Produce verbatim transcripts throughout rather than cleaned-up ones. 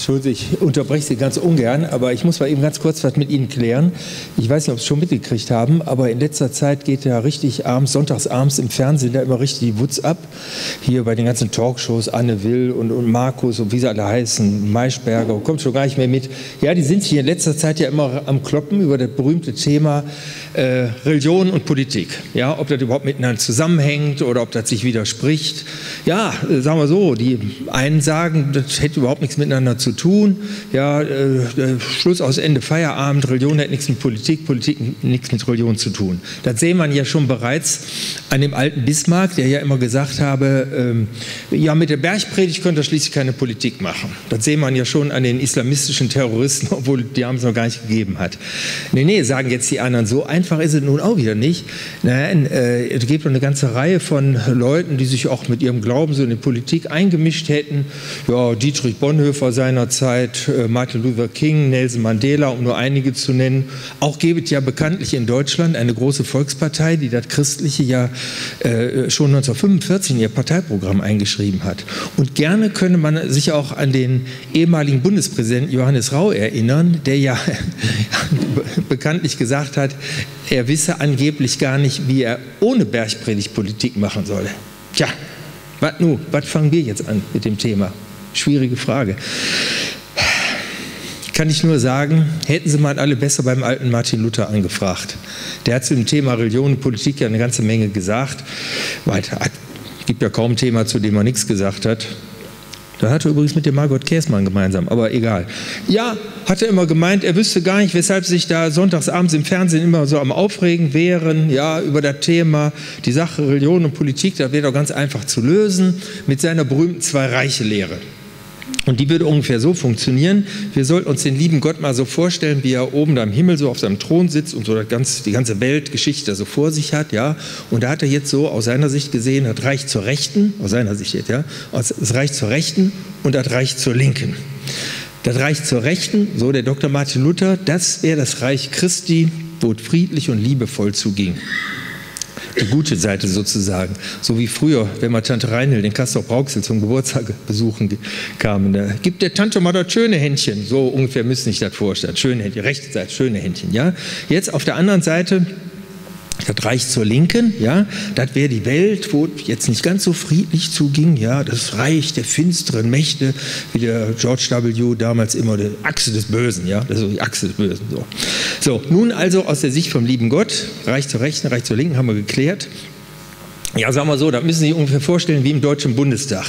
Entschuldigung, ich unterbreche Sie ganz ungern, aber ich muss mal eben ganz kurz was mit Ihnen klären. Ich weiß nicht, ob Sie es schon mitgekriegt haben, aber in letzter Zeit geht ja richtig abends, sonntagsabends im Fernsehen da immer richtig die Wutz ab. Hier bei den ganzen Talkshows, Anne Will und, und Markus und wie sie alle heißen, Maischberger, kommt schon gar nicht mehr mit. Ja, die sind hier in letzter Zeit ja immer am Kloppen über das berühmte Thema äh, Religion und Politik. Ja, ob das überhaupt miteinander zusammenhängt oder ob das sich widerspricht. Ja, äh, sagen wir so, die einen sagen, das hätte überhaupt nichts miteinander zu tun. Ja, äh, Schluss aus Ende, Feierabend, Religion hat nichts mit Politik, Politik nichts mit Religion zu tun. Das sehen man ja schon bereits an dem alten Bismarck, der ja immer gesagt habe, ähm, ja, mit der Bergpredigt könnt ihr schließlich keine Politik machen. Das sehen man ja schon an den islamistischen Terroristen, obwohl die haben es noch gar nicht gegeben hat. Nee, nee, sagen jetzt die anderen, so einfach ist es nun auch wieder nicht. Nein, äh, es gibt eine ganze Reihe von Leuten, die sich auch mit ihrem Glauben so in die Politik eingemischt hätten. Ja, Dietrich Bonhoeffer seinerzeit, äh, Martin Luther King, Nelson Mandela, um nur einige zu nennen. Auch gibt es ja bekanntlich in Deutschland eine große Volkspartei, die das Christliche ja äh, schon neunzehnhundertfünfundvierzig in ihr Parteiprogramm eingeschrieben hat. Und gerne könnte man sich auch an den ehemaligen Bundespräsidenten Johannes Rau erinnern, der ja bekanntlich gesagt hat, er wisse angeblich gar nicht, wie er ohne Bergpredigt Politik machen solle. Tja, was nun? Was fangen wir jetzt an mit dem Thema? Schwierige Frage. Kann ich nur sagen, hätten Sie mal alle besser beim alten Martin Luther angefragt. Der hat zu dem Thema Religion und Politik ja eine ganze Menge gesagt. Weiter, gibt ja kaum ein Thema, zu dem er nichts gesagt hat. Da hat er übrigens mit dem Margot Käsmann gemeinsam, aber egal. Ja, hat er immer gemeint, er wüsste gar nicht, weshalb sich da sonntagsabends im Fernsehen immer so am Aufregen wären, ja, über das Thema, die Sache Religion und Politik, das wäre doch ganz einfach zu lösen, mit seiner berühmten Zwei-Reiche-Lehre. Und die würde ungefähr so funktionieren, wir sollten uns den lieben Gott mal so vorstellen, wie er oben da im Himmel so auf seinem Thron sitzt und so das ganze, die ganze Weltgeschichte so vor sich hat, ja. Und da hat er jetzt so aus seiner Sicht gesehen, das Reich zur Rechten, aus seiner Sicht jetzt, ja, das Reich zur Rechten und das Reich zur Linken. Das Reich zur Rechten, so der Doktor Martin Luther, das wäre das Reich Christi, wo es friedlich und liebevoll zuging. Die gute Seite sozusagen. So wie früher, wenn man Tante Reinhild in Castrop-Rauxel zum Geburtstag besuchen kamen. Da gibt der Tante mal das schöne Händchen. So ungefähr müssen Sie sich das vorstellen. Schöne Händchen, rechte Seite, schöne Händchen. Ja? Jetzt auf der anderen Seite, das Reich zur Linken, ja, das wäre die Welt, wo jetzt nicht ganz so friedlich zuging, ja, das Reich der finsteren Mächte, wie der George W. damals immer, die Achse des Bösen, ja, das ist die Achse des Bösen, so. So, nun also aus der Sicht vom lieben Gott, Reich zur Rechten, Reich zur Linken haben wir geklärt. Ja, sagen wir so, da müssen Sie sich ungefähr vorstellen wie im Deutschen Bundestag.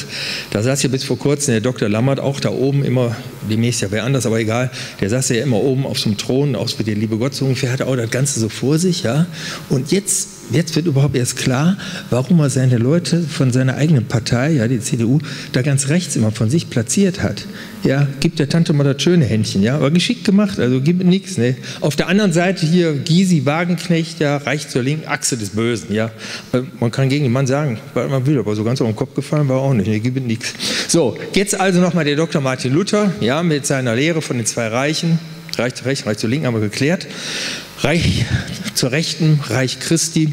Da saß ja bis vor kurzem der Doktor Lammert auch da oben immer, demnächst ja wäre anders, aber egal, der saß ja immer oben auf so einem Thron, auch mit der liebe Gott so ungefähr, hat auch das Ganze so vor sich, ja. Und jetzt, jetzt wird überhaupt erst klar, warum er seine Leute von seiner eigenen Partei, ja, die C D U, da ganz rechts immer von sich platziert hat. Ja, gibt der Tante mal das schöne Händchen, ja, aber geschickt gemacht, also gibt nichts, ne. Auf der anderen Seite hier Gysi Wagenknecht, ja, Reich zur Linken, Achse des Bösen, ja. Man kann gegen den Mann sagen, war immer wieder, aber so ganz auf den Kopf gefallen war auch nicht, ne, gibt nichts. So, jetzt also nochmal der Doktor Martin Luther, ja, mit seiner Lehre von den zwei Reichen, Reich zur Rechten, Reich zur Linken, haben wir geklärt. Reich zur Rechten, Reich Christi,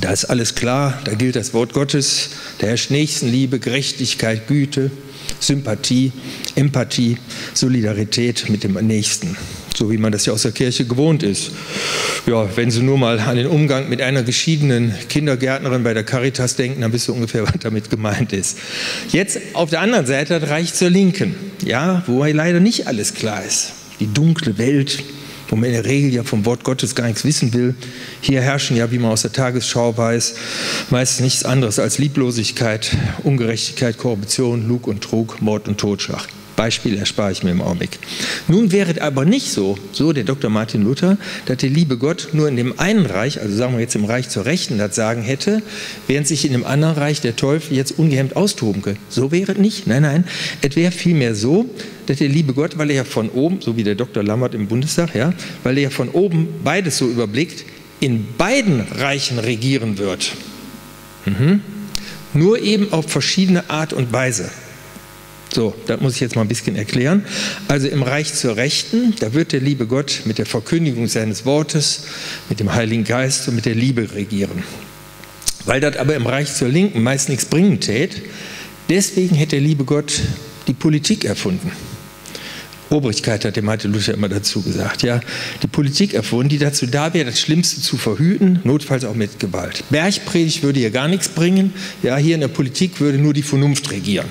da ist alles klar, da gilt das Wort Gottes, da herrscht Nächstenliebe, Gerechtigkeit, Güte, Sympathie, Empathie, Solidarität mit dem Nächsten. So wie man das ja aus der Kirche gewohnt ist. Ja, wenn Sie nur mal an den Umgang mit einer geschiedenen Kindergärtnerin bei der Caritas denken, dann wissen Sie ungefähr, was damit gemeint ist. Jetzt auf der anderen Seite das Reich zur Linken, ja, wo leider nicht alles klar ist. Die dunkle Welt, wo man in der Regel ja vom Wort Gottes gar nichts wissen will. Hier herrschen ja, wie man aus der Tagesschau weiß, meist nichts anderes als Lieblosigkeit, Ungerechtigkeit, Korruption, Lug und Trug, Mord und Totschlag. Beispiel erspare ich mir im Augenblick. Nun wäre es aber nicht so, so der Doktor Martin Luther, dass der liebe Gott nur in dem einen Reich, also sagen wir jetzt im Reich zur Rechten, das Sagen hätte, während sich in dem anderen Reich der Teufel jetzt ungehemmt austoben könnte. So wäre es nicht. Nein, nein. Es wäre vielmehr so, dass der liebe Gott, weil er ja von oben, so wie der Doktor Lammert im Bundestag, ja, weil er ja von oben beides so überblickt, in beiden Reichen regieren wird. Mhm. Nur eben auf verschiedene Art und Weise. So, das muss ich jetzt mal ein bisschen erklären. Also im Reich zur Rechten, da wird der liebe Gott mit der Verkündigung seines Wortes, mit dem Heiligen Geist und mit der Liebe regieren. Weil das aber im Reich zur Linken meist nichts bringen tät, deswegen hätte der liebe Gott die Politik erfunden. Obrigkeit hat der Martin Luther immer dazu gesagt, ja, die Politik erfunden, die dazu da wäre, das Schlimmste zu verhüten, notfalls auch mit Gewalt. Bergpredigt würde hier gar nichts bringen, ja, hier in der Politik würde nur die Vernunft regieren.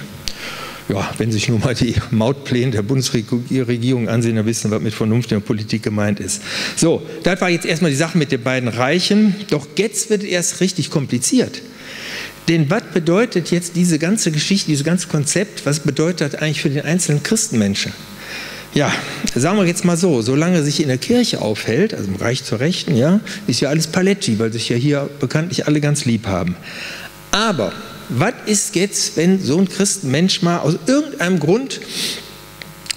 Ja, wenn sich nur mal die Mautpläne der Bundesregierung ansehen, dann wissen wir, was mit Vernunft in der Politik gemeint ist. So, das war jetzt erstmal die Sache mit den beiden Reichen, doch jetzt wird es erst richtig kompliziert. Denn was bedeutet jetzt diese ganze Geschichte, dieses ganze Konzept, was bedeutet das eigentlich für den einzelnen Christenmenschen? Ja, sagen wir jetzt mal so, solange er sich in der Kirche aufhält, also im Reich zur Rechten, ja, ist ja alles Paletti, weil sich ja hier bekanntlich alle ganz lieb haben. Aber was ist jetzt, wenn so ein Christenmensch mal aus irgendeinem Grund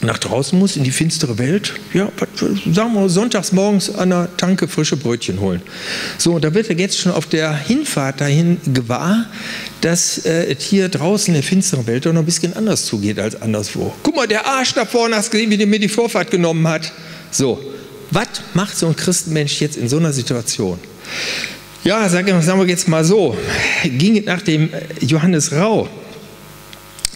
nach draußen muss, in die finstere Welt, ja, sagen wir sonntags morgens an der Tanke frische Brötchen holen. So, da wird er jetzt schon auf der Hinfahrt dahin gewahr, dass äh, hier draußen in der finsteren Welt doch noch ein bisschen anders zugeht als anderswo. Guck mal, der Arsch da vorne, hast gesehen, wie der mir die Vorfahrt genommen hat. So, was macht so ein Christenmensch jetzt in so einer Situation? Ja, sagen wir jetzt mal so, ging nach dem Johannes Rau,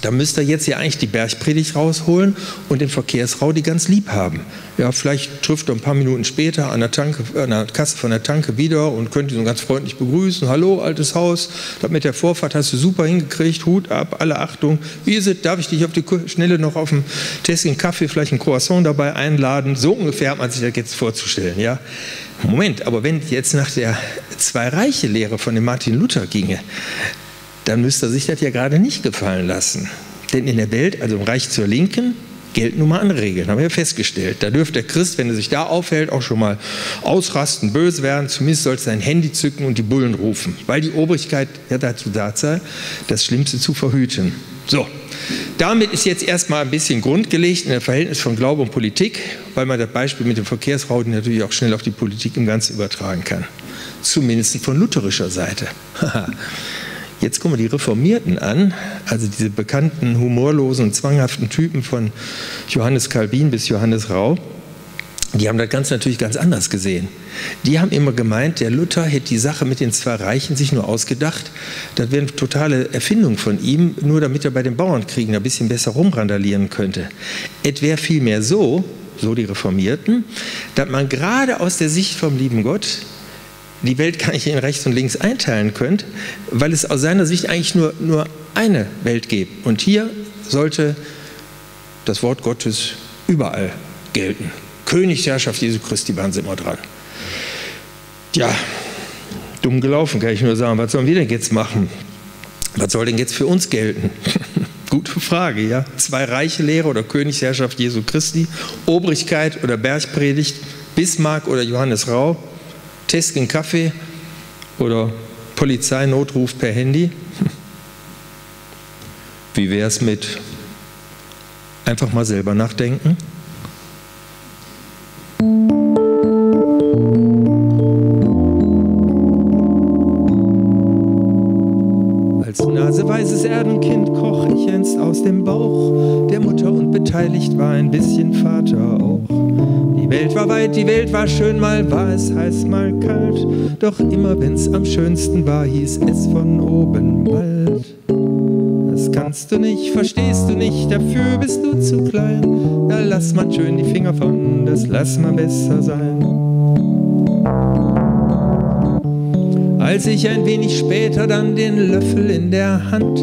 da müsste er jetzt ja eigentlich die Bergpredigt rausholen und den Verkehrsrau, die ganz lieb haben. Ja, vielleicht trifft er ein paar Minuten später an der, Tanke, an der Kasse von der Tanke wieder und könnte ihn ganz freundlich begrüßen. Hallo, altes Haus, mit der Vorfahrt hast du super hingekriegt, Hut ab, alle Achtung. Wie ist es, darf ich dich auf die Schnelle noch auf dem Tessin Kaffee, vielleicht ein Croissant dabei einladen? So ungefähr hat man sich das jetzt vorzustellen, ja. Moment, aber wenn jetzt nach der Zwei-Reiche-Lehre von dem Martin Luther ginge, dann müsste er sich das ja gerade nicht gefallen lassen. Denn in der Welt, also im Reich zur Linken, gelten nun mal andere Regeln, haben wir ja festgestellt. Da dürfte der Christ, wenn er sich da aufhält, auch schon mal ausrasten, böse werden, zumindest soll es sein Handy zücken und die Bullen rufen, weil die Obrigkeit ja dazu da sei, das Schlimmste zu verhüten. So, damit ist jetzt erstmal ein bisschen Grund gelegt in das Verhältnis von Glaube und Politik, weil man das Beispiel mit dem Verkehrsrauten natürlich auch schnell auf die Politik im Ganzen übertragen kann. Zumindest von lutherischer Seite. Jetzt gucken wir die Reformierten an, also diese bekannten, humorlosen und zwanghaften Typen von Johannes Calvin bis Johannes Rau. Die haben das Ganze natürlich ganz anders gesehen. Die haben immer gemeint, der Luther hätte die Sache mit den zwei Reichen sich nur ausgedacht. Das wäre eine totale Erfindung von ihm, nur damit er bei den Bauernkriegen ein bisschen besser rumrandalieren könnte. Es wäre vielmehr so, so die Reformierten, dass man gerade aus der Sicht vom lieben Gott die Welt gar nicht in rechts und links einteilen könnt, weil es aus seiner Sicht eigentlich nur, nur eine Welt gibt. Und hier sollte das Wort Gottes überall gelten. Königsherrschaft Jesu Christi, waren sie immer dran. Ja, dumm gelaufen, kann ich nur sagen. Was sollen wir denn jetzt machen? Was soll denn jetzt für uns gelten? Gute Frage, ja. Zwei reiche Lehre oder Königsherrschaft Jesu Christi, Obrigkeit oder Bergpredigt, Bismarck oder Johannes Rau, Tessin Kaffee oder Polizeinotruf per Handy. Wie wäre es mit einfach mal selber nachdenken? Als naseweises Erdenkind kroch ich einst aus dem Bauch der Mutter und beteiligt war ein bisschen Vater auch. Die Welt war weit, die Welt war schön, mal war es heiß, mal kalt. Doch immer wenn's am schönsten war, hieß es von oben Wald. Das kannst du nicht, verstehst du nicht, dafür bist du zu klein. Da lass man schön die Finger von, das lass mal besser sein. Als ich ein wenig später dann den Löffel in der Hand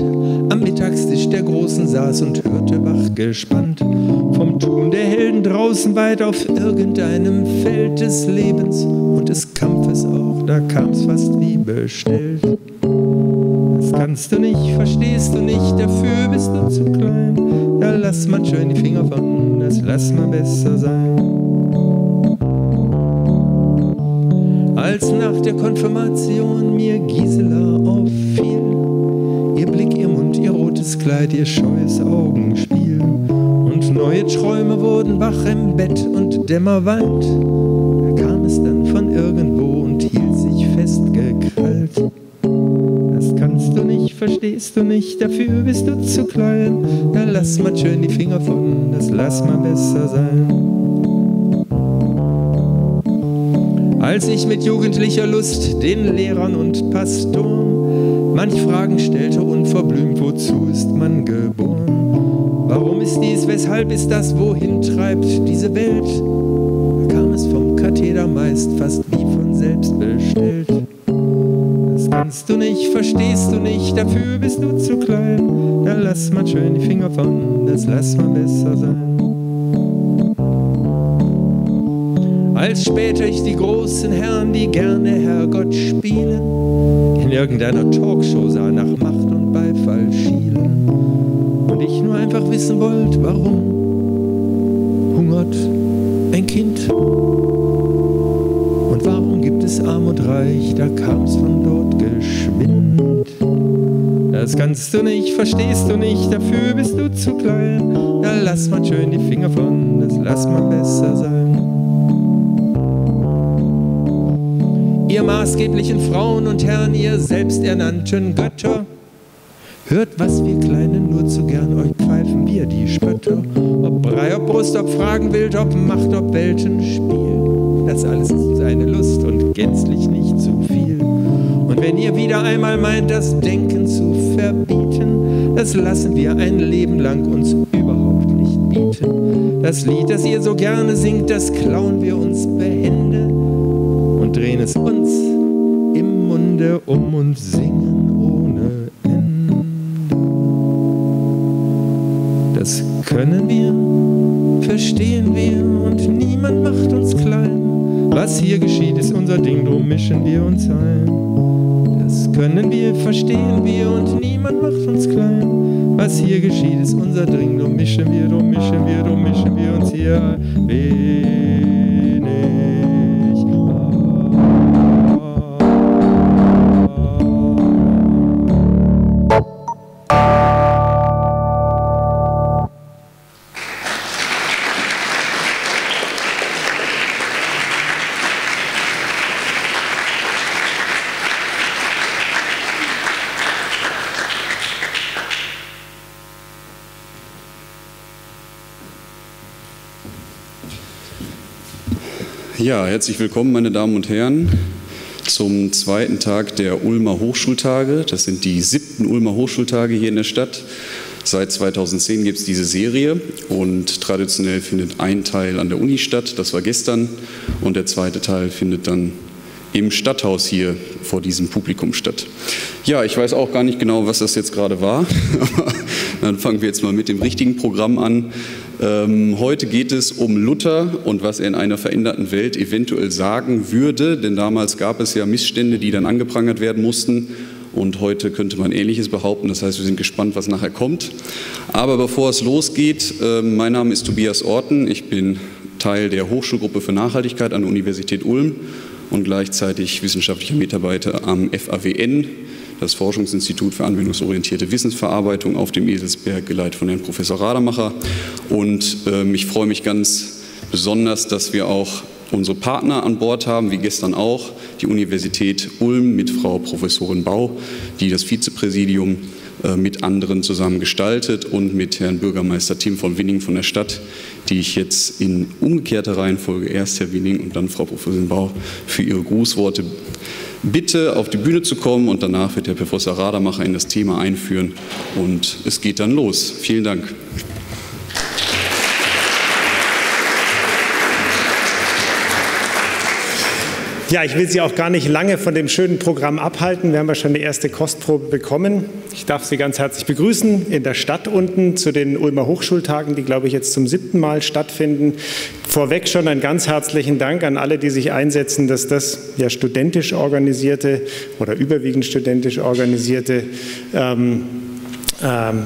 am Mittagstisch der Großen saß und hörte wach gespannt vom Tun der Helden draußen weit auf irgendeinem Feld des Lebens und des Kampfes auch, da kam's fast wie bestellt. Das kannst du nicht, verstehst du nicht, dafür bist du zu klein. Da lass man schön die Finger von, das lass mal besser sein. Als nach der Konfirmation mir Gisela auffiel, ihr Blick, ihr Mund, ihr rotes Kleid, ihr scheues Augenspiel. Und neue Träume wurden wach im Bett und dämmerwald. Da kam es dann von irgendwo und hielt sich festgekrallt. Das kannst du nicht, verstehst du nicht, dafür bist du zu klein. Da lass mal schön die Finger von, das lass mal besser sein. Als ich mit jugendlicher Lust den Lehrern und Pastoren manch Fragen stellte unverblümt, wozu ist man geboren? Warum ist ist dies, weshalb ist das, wohin treibt diese Welt? Da kam es vom Katheder meist fast wie von selbst bestellt. Das kannst du nicht, verstehst du nicht, dafür bist du zu klein. Dann lass mal schön die Finger von, das lass mal besser sein. Als später ich die großen Herren, die gerne Herrgott spielen, in irgendeiner Talkshow sah, nach Macht und Beifall schielen. Und ich nur einfach wissen wollte, warum hungert ein Kind? Und warum gibt es Arm und Reich, da kam's von dort geschwind. Das kannst du nicht, verstehst du nicht, dafür bist du zu klein. Da lass mal schön die Finger von, das lass mal besser sein. Ihr maßgeblichen Frauen und Herren, ihr selbsternannten Götter, hört, was wir Kleinen nur zu gern, euch pfeifen wir die Spötter. Ob Brei, ob Brust, ob Fragenwild, ob Macht, ob Weltenspiel, das alles ist seine Lust und gänzlich nicht zu viel. Und wenn ihr wieder einmal meint, das Denken zu verbieten, das lassen wir ein Leben lang uns überhaupt nicht bieten. Das Lied, das ihr so gerne singt, das klauen wir uns behende. Drehen es uns im Munde um und singen ohne Ende. Das können wir, verstehen wir und niemand macht uns klein. Was hier geschieht, ist unser Ding, drum mischen wir uns ein. Das können wir, verstehen wir und niemand macht uns klein. Was hier geschieht, ist unser Ding, drum mischen wir, drum mischen wir, drum mischen wir uns hier ein. Ja, herzlich willkommen, meine Damen und Herren, zum zweiten Tag der Ulmer Hochschultage. Das sind die siebten Ulmer Hochschultage hier in der Stadt. Seit zweitausendzehn gibt es diese Serie und traditionell findet ein Teil an der Uni statt, das war gestern, und der zweite Teil findet dann im Stadthaus hier vor diesem Publikum statt. Ja, ich weiß auch gar nicht genau, was das jetzt gerade war, aber dann fangen wir jetzt mal mit dem richtigen Programm an. Ähm, heute geht es um Luther und was er in einer veränderten Welt eventuell sagen würde, denn damals gab es ja Missstände, die dann angeprangert werden mussten. Und heute könnte man Ähnliches behaupten, das heißt, wir sind gespannt, was nachher kommt. Aber bevor es losgeht, äh, mein Name ist Tobias Orten, ich bin Teil der Hochschulgruppe für Nachhaltigkeit an der Universität Ulm und gleichzeitig wissenschaftlicher Mitarbeiter am F A W N, das Forschungsinstitut für anwendungsorientierte Wissensverarbeitung auf dem Eselsberg, geleitet von Herrn Professor Rademacher. Und ähm, ich freue mich ganz besonders, dass wir auch unsere Partner an Bord haben, wie gestern auch, die Universität Ulm mit Frau Professorin Bau, die das Vizepräsidium äh, mit anderen zusammen gestaltet, und mit Herrn Bürgermeister Tim von Winning von der Stadt, die ich jetzt in umgekehrter Reihenfolge erst Herr Winning und dann Frau Professorin Bau für ihre Grußworte bitte auf die Bühne zu kommen, und danach wird Herr Professor Rademacher in das Thema einführen und es geht dann los. Vielen Dank. Ja, ich will Sie auch gar nicht lange von dem schönen Programm abhalten. Wir haben ja schon die erste Kostprobe bekommen. Ich darf Sie ganz herzlich begrüßen in der Stadt unten zu den Ulmer Hochschultagen, die, glaube ich, jetzt zum siebten Mal stattfinden. Vorweg schon einen ganz herzlichen Dank an alle, die sich einsetzen, dass das ja studentisch organisierte oder überwiegend studentisch organisierte ähm, ähm,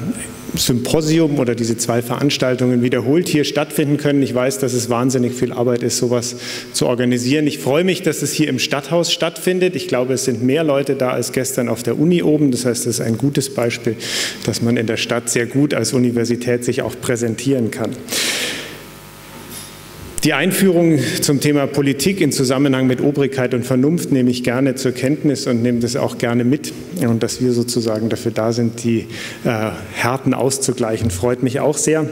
Symposium oder diese zwei Veranstaltungen wiederholt hier stattfinden können. Ich weiß, dass es wahnsinnig viel Arbeit ist, sowas zu organisieren. Ich freue mich, dass es hier im Stadthaus stattfindet. Ich glaube, es sind mehr Leute da als gestern auf der Uni oben. Das heißt, es ist ein gutes Beispiel, dass man in der Stadt sehr gut als Universität sich auch präsentieren kann. Die Einführung zum Thema Politik in Zusammenhang mit Obrigkeit und Vernunft nehme ich gerne zur Kenntnis und nehme das auch gerne mit. Und dass wir sozusagen dafür da sind, die äh, Härten auszugleichen, freut mich auch sehr.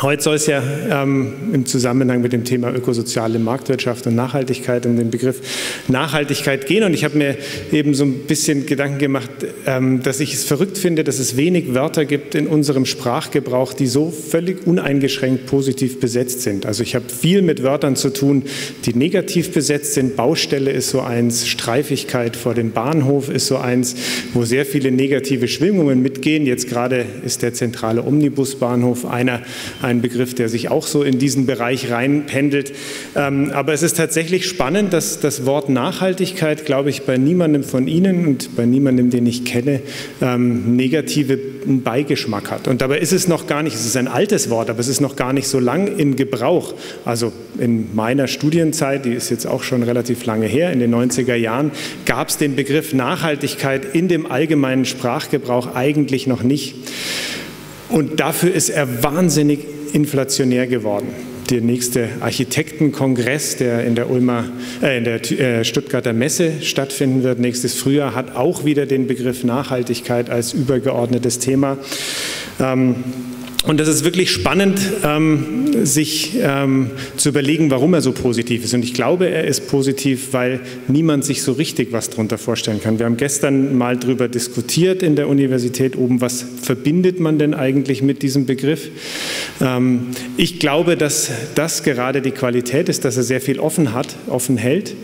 Heute soll es ja ähm, im Zusammenhang mit dem Thema ökosoziale Marktwirtschaft und Nachhaltigkeit um den Begriff Nachhaltigkeit gehen. Und ich habe mir eben so ein bisschen Gedanken gemacht, ähm, dass ich es verrückt finde, dass es wenig Wörter gibt in unserem Sprachgebrauch, die so völlig uneingeschränkt positiv besetzt sind. Also ich habe viel mit Wörtern zu tun, die negativ besetzt sind. Baustelle ist so eins, Streifigkeit vor dem Bahnhof ist so eins, wo sehr viele negative Schwingungen mitgehen. Jetzt gerade ist der zentrale Omnibusbahnhof einer ein Begriff, der sich auch so in diesen Bereich reinpendelt. Aber es ist tatsächlich spannend, dass das Wort Nachhaltigkeit, glaube ich, bei niemandem von Ihnen und bei niemandem, den ich kenne, negativen Beigeschmack hat. Und dabei ist es noch gar nicht, es ist ein altes Wort, aber es ist noch gar nicht so lang in Gebrauch. Also in meiner Studienzeit, die ist jetzt auch schon relativ lange her, in den neunziger Jahren, gab es den Begriff Nachhaltigkeit in dem allgemeinen Sprachgebrauch eigentlich noch nicht. Und dafür ist er wahnsinnig inflationär geworden. Der nächste Architektenkongress, der in der, Ulmer, äh, in der Stuttgarter Messe stattfinden wird, nächstes Frühjahr, hat auch wieder den Begriff Nachhaltigkeit als übergeordnetes Thema. Ähm, Und das ist wirklich spannend, ähm, sich ähm, zu überlegen, warum er so positiv ist. Und ich glaube, er ist positiv, weil niemand sich so richtig was darunter vorstellen kann. Wir haben gestern mal darüber diskutiert in der Universität oben, was verbindet man denn eigentlich mit diesem Begriff. Ähm, ich glaube, dass das gerade die Qualität ist, dass er sehr viel offen hat, offen hält.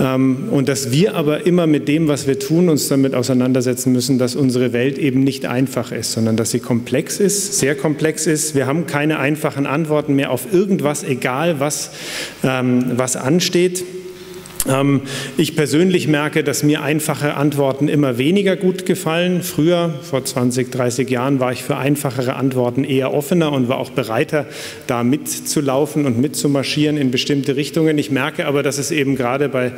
Ähm, und dass wir aber immer mit dem, was wir tun, uns damit auseinandersetzen müssen, dass unsere Welt eben nicht einfach ist, sondern dass sie komplex ist, sehr komplex. komplex ist. Wir haben keine einfachen Antworten mehr auf irgendwas, egal was, ähm, was ansteht. Ähm, ich persönlich merke, dass mir einfache Antworten immer weniger gut gefallen. Früher, vor zwanzig, dreißig Jahren, war ich für einfachere Antworten eher offener und war auch bereiter, da mitzulaufen und mitzumarschieren in bestimmte Richtungen. Ich merke aber, dass es eben gerade bei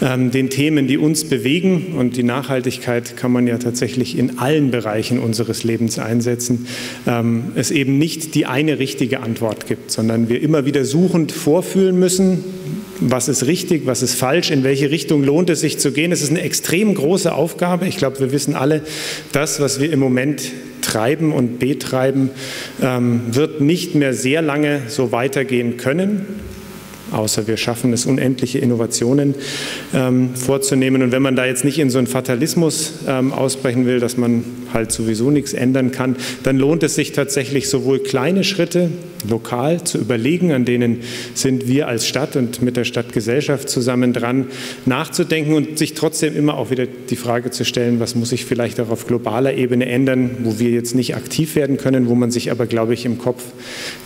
ähm, den Themen, die uns bewegen, und die Nachhaltigkeit kann man ja tatsächlich in allen Bereichen unseres Lebens einsetzen, ähm, es eben nicht die eine richtige Antwort gibt, sondern wir immer wieder suchend vorfühlen müssen, was ist richtig, was ist falsch, in welche Richtung lohnt es sich zu gehen. Es ist eine extrem große Aufgabe. Ich glaube, wir wissen alle, das, was wir im Moment treiben und betreiben, ähm, wird nicht mehr sehr lange so weitergehen können, außer wir schaffen es, unendliche Innovationen ähm, vorzunehmen. Und wenn man da jetzt nicht in so einen Fatalismus ähm, ausbrechen will, dass man halt sowieso nichts ändern kann, dann lohnt es sich tatsächlich, sowohl kleine Schritte lokal zu überlegen, an denen sind wir als Stadt und mit der Stadtgesellschaft zusammen dran, nachzudenken und sich trotzdem immer auch wieder die Frage zu stellen, was muss ich vielleicht auch auf globaler Ebene ändern, wo wir jetzt nicht aktiv werden können, wo man sich aber, glaube ich, im Kopf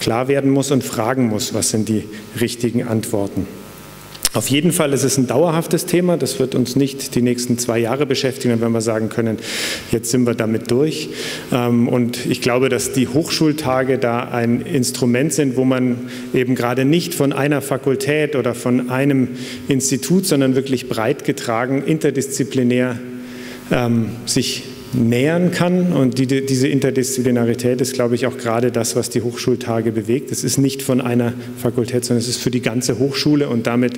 klar werden muss und fragen muss, was sind die richtigen Antworten. Auf jeden Fall ist es ein dauerhaftes Thema, das wird uns nicht die nächsten zwei Jahre beschäftigen, wenn wir sagen können, jetzt sind wir damit durch. Und ich glaube, dass die Hochschultage da ein Instrument sind, wo man eben gerade nicht von einer Fakultät oder von einem Institut, sondern wirklich breit getragen, interdisziplinär sich nähern kann. Und die, diese Interdisziplinarität ist, glaube ich, auch gerade das, was die Hochschultage bewegt. Es ist nicht von einer Fakultät, sondern es ist für die ganze Hochschule und damit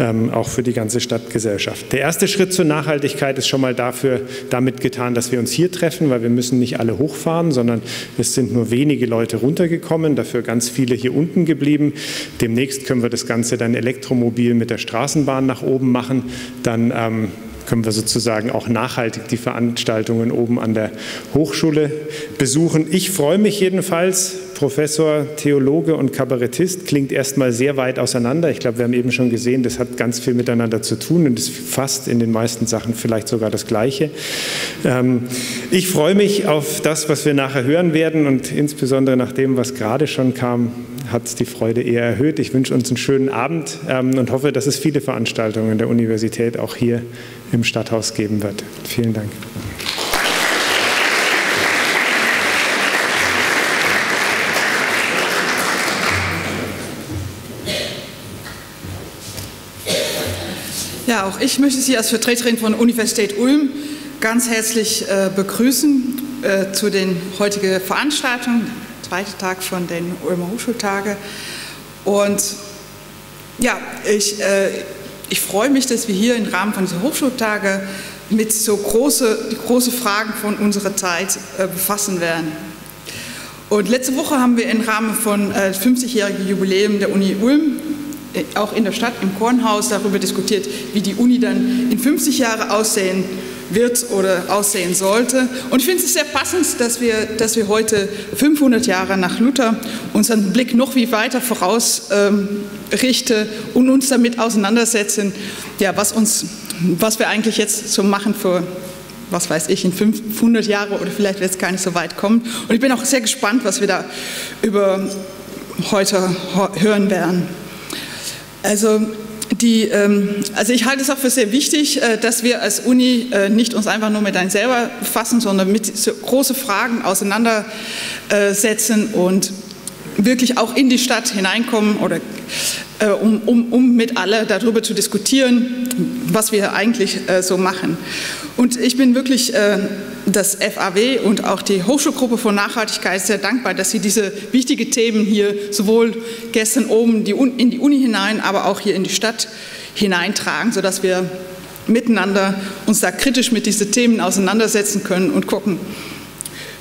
ähm, auch für die ganze Stadtgesellschaft. Der erste Schritt zur Nachhaltigkeit ist schon mal dafür, damit getan, dass wir uns hier treffen, weil wir müssen nicht alle hochfahren, sondern es sind nur wenige Leute runtergekommen, dafür ganz viele hier unten geblieben. Demnächst können wir das Ganze dann elektromobil mit der Straßenbahn nach oben machen, dann ähm, können wir sozusagen auch nachhaltig die Veranstaltungen oben an der Hochschule besuchen. Ich freue mich jedenfalls. Professor, Theologe und Kabarettist klingt erstmal sehr weit auseinander. Ich glaube, wir haben eben schon gesehen, das hat ganz viel miteinander zu tun und ist fast in den meisten Sachen vielleicht sogar das Gleiche. Ähm, ich freue mich auf das, was wir nachher hören werden, und insbesondere nach dem, was gerade schon kam, hat die Freude eher erhöht. Ich wünsche uns einen schönen Abend ähm, und hoffe, dass es viele Veranstaltungen der Universität auch hier im Stadthaus geben wird. Vielen Dank. Ja, auch ich möchte Sie als Vertreterin von Universität Ulm ganz herzlich äh, begrüßen äh, zu den heutigen Veranstaltungen, zweiter Tag von den Ulmer Hochschultage. Und ja, ich, äh, ich freue mich, dass wir hier im Rahmen von dieser Hochschultage mit so große, die große Fragen von unserer Zeit äh, befassen werden. Und letzte Woche haben wir im Rahmen von äh, fünfzigjährigen Jubiläum der Uni Ulm äh, auch in der Stadt, im Kornhaus, darüber diskutiert, wie die Uni dann in fünfzig Jahren aussehen wird oder aussehen sollte. Und ich finde es sehr passend, dass wir, dass wir heute fünfhundert Jahre nach Luther unseren Blick noch wie weiter voraus ähm, richten und uns damit auseinandersetzen, ja, was, uns, was wir eigentlich jetzt so machen für, was weiß ich, in fünfhundert Jahre oder vielleicht wird es gar nicht so weit kommen. Und ich bin auch sehr gespannt, was wir da über heute hören werden. Also Die, also ich halte es auch für sehr wichtig, dass wir als Uni nicht uns einfach nur mit einem selber befassen, sondern mit großen Fragen auseinandersetzen und wirklich auch in die Stadt hineinkommen, oder, um, um, um mit alle darüber zu diskutieren, was wir eigentlich so machen. Und ich bin wirklich das F A W und auch die Hochschulgruppe für Nachhaltigkeit sehr dankbar, dass sie diese wichtigen Themen hier sowohl gestern oben in die Uni hinein, aber auch hier in die Stadt hineintragen, sodass wir miteinander uns da kritisch mit diesen Themen auseinandersetzen können und gucken,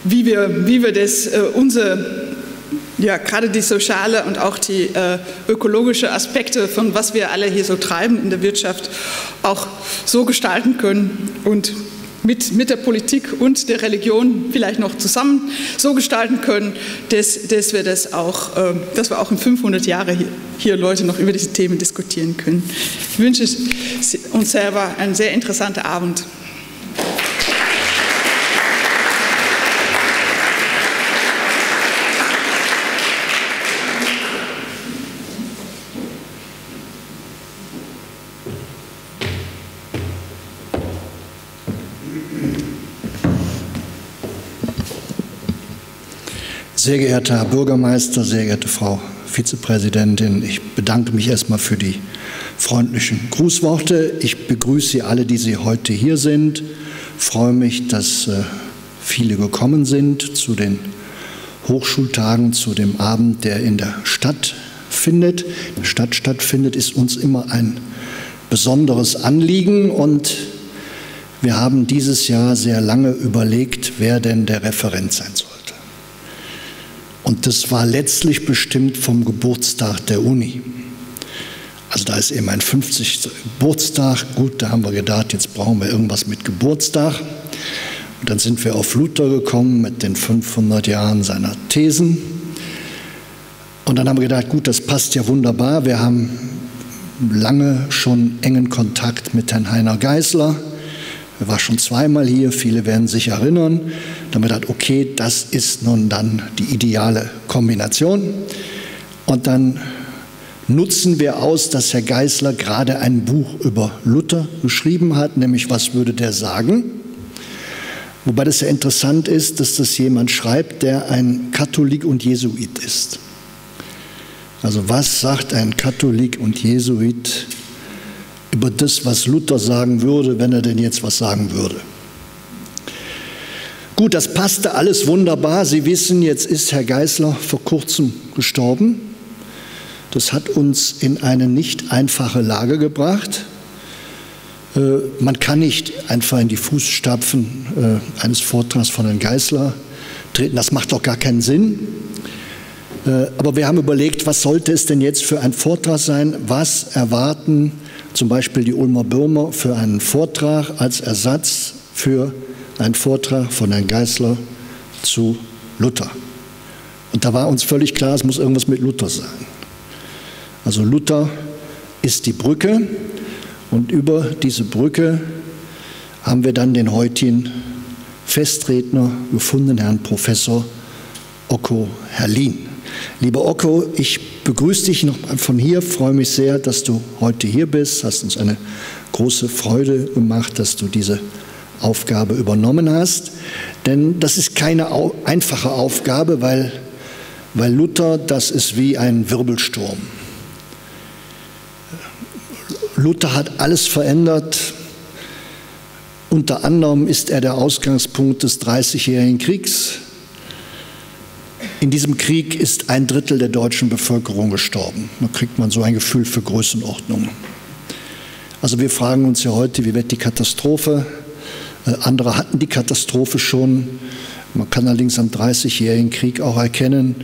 wie wir, wie wir das, unsere, ja, gerade die soziale und auch die äh, ökologische Aspekte von was wir alle hier so treiben in der Wirtschaft auch so gestalten können und mit, mit der Politik und der Religion vielleicht noch zusammen so gestalten können, dass, dass wir das auch, äh, dass wir auch in fünfhundert Jahren hier, hier Leute noch über diese Themen diskutieren können. Ich wünsche uns selber einen sehr interessanten Abend. Sehr geehrter Herr Bürgermeister, sehr geehrte Frau Vizepräsidentin, ich bedanke mich erstmal für die freundlichen Grußworte. Ich begrüße Sie alle, die Sie heute hier sind. Ich freue mich, dass viele gekommen sind zu den Hochschultagen, zu dem Abend, der in der Stadt findet. In der Stadt stattfindet, ist uns immer ein besonderes Anliegen und wir haben dieses Jahr sehr lange überlegt, wer denn der Referent sein soll. Und das war letztlich bestimmt vom Geburtstag der Uni. Also da ist eben ein fünfzigster Geburtstag. Gut, da haben wir gedacht, jetzt brauchen wir irgendwas mit Geburtstag. Und dann sind wir auf Luther gekommen mit den fünfhundert Jahren seiner Thesen. Und dann haben wir gedacht, gut, das passt ja wunderbar. Wir haben lange schon engen Kontakt mit Herrn Heiner Geißler. Er war schon zweimal hier, viele werden sich erinnern. Dann haben wir gedacht, okay, das ist nun dann die ideale Kombination. Und dann nutzen wir aus, dass Herr Geißler gerade ein Buch über Luther geschrieben hat, nämlich Was würde der sagen? Wobei das sehr interessant ist, dass das jemand schreibt, der ein Katholik und Jesuit ist. Also was sagt ein Katholik und Jesuit über das, was Luther sagen würde, wenn er denn jetzt was sagen würde? Gut, das passte alles wunderbar. Sie wissen, jetzt ist Herr Geißler vor kurzem gestorben. Das hat uns in eine nicht einfache Lage gebracht. Äh, man kann nicht einfach in die Fußstapfen äh, eines Vortrags von Herrn Geißler treten. Das macht doch gar keinen Sinn. Äh, aber wir haben überlegt, was sollte es denn jetzt für ein Vortrag sein? Was erwarten zum Beispiel die Ulmer Bürger für einen Vortrag als Ersatz für einen Vortrag von Herrn Geißler zu Luther? Und da war uns völlig klar, es muss irgendwas mit Luther sein. Also Luther ist die Brücke und über diese Brücke haben wir dann den heutigen Festredner gefunden, Herrn Professor Okko Herlyn. Lieber Okko, ich begrüße dich nochmal von hier, freue mich sehr, dass du heute hier bist. Hast uns eine große Freude gemacht, dass du diese Aufgabe übernommen hast. Denn das ist keine einfache Aufgabe, weil, weil Luther, das ist wie ein Wirbelsturm. Luther hat alles verändert. Unter anderem ist er der Ausgangspunkt des Dreißigjährigen Kriegs. In diesem Krieg ist ein Drittel der deutschen Bevölkerung gestorben. Da kriegt man so ein Gefühl für Größenordnung. Also wir fragen uns ja heute, wie wird die Katastrophe? Andere hatten die Katastrophe schon. Man kann allerdings am dreißigjährigen Krieg auch erkennen,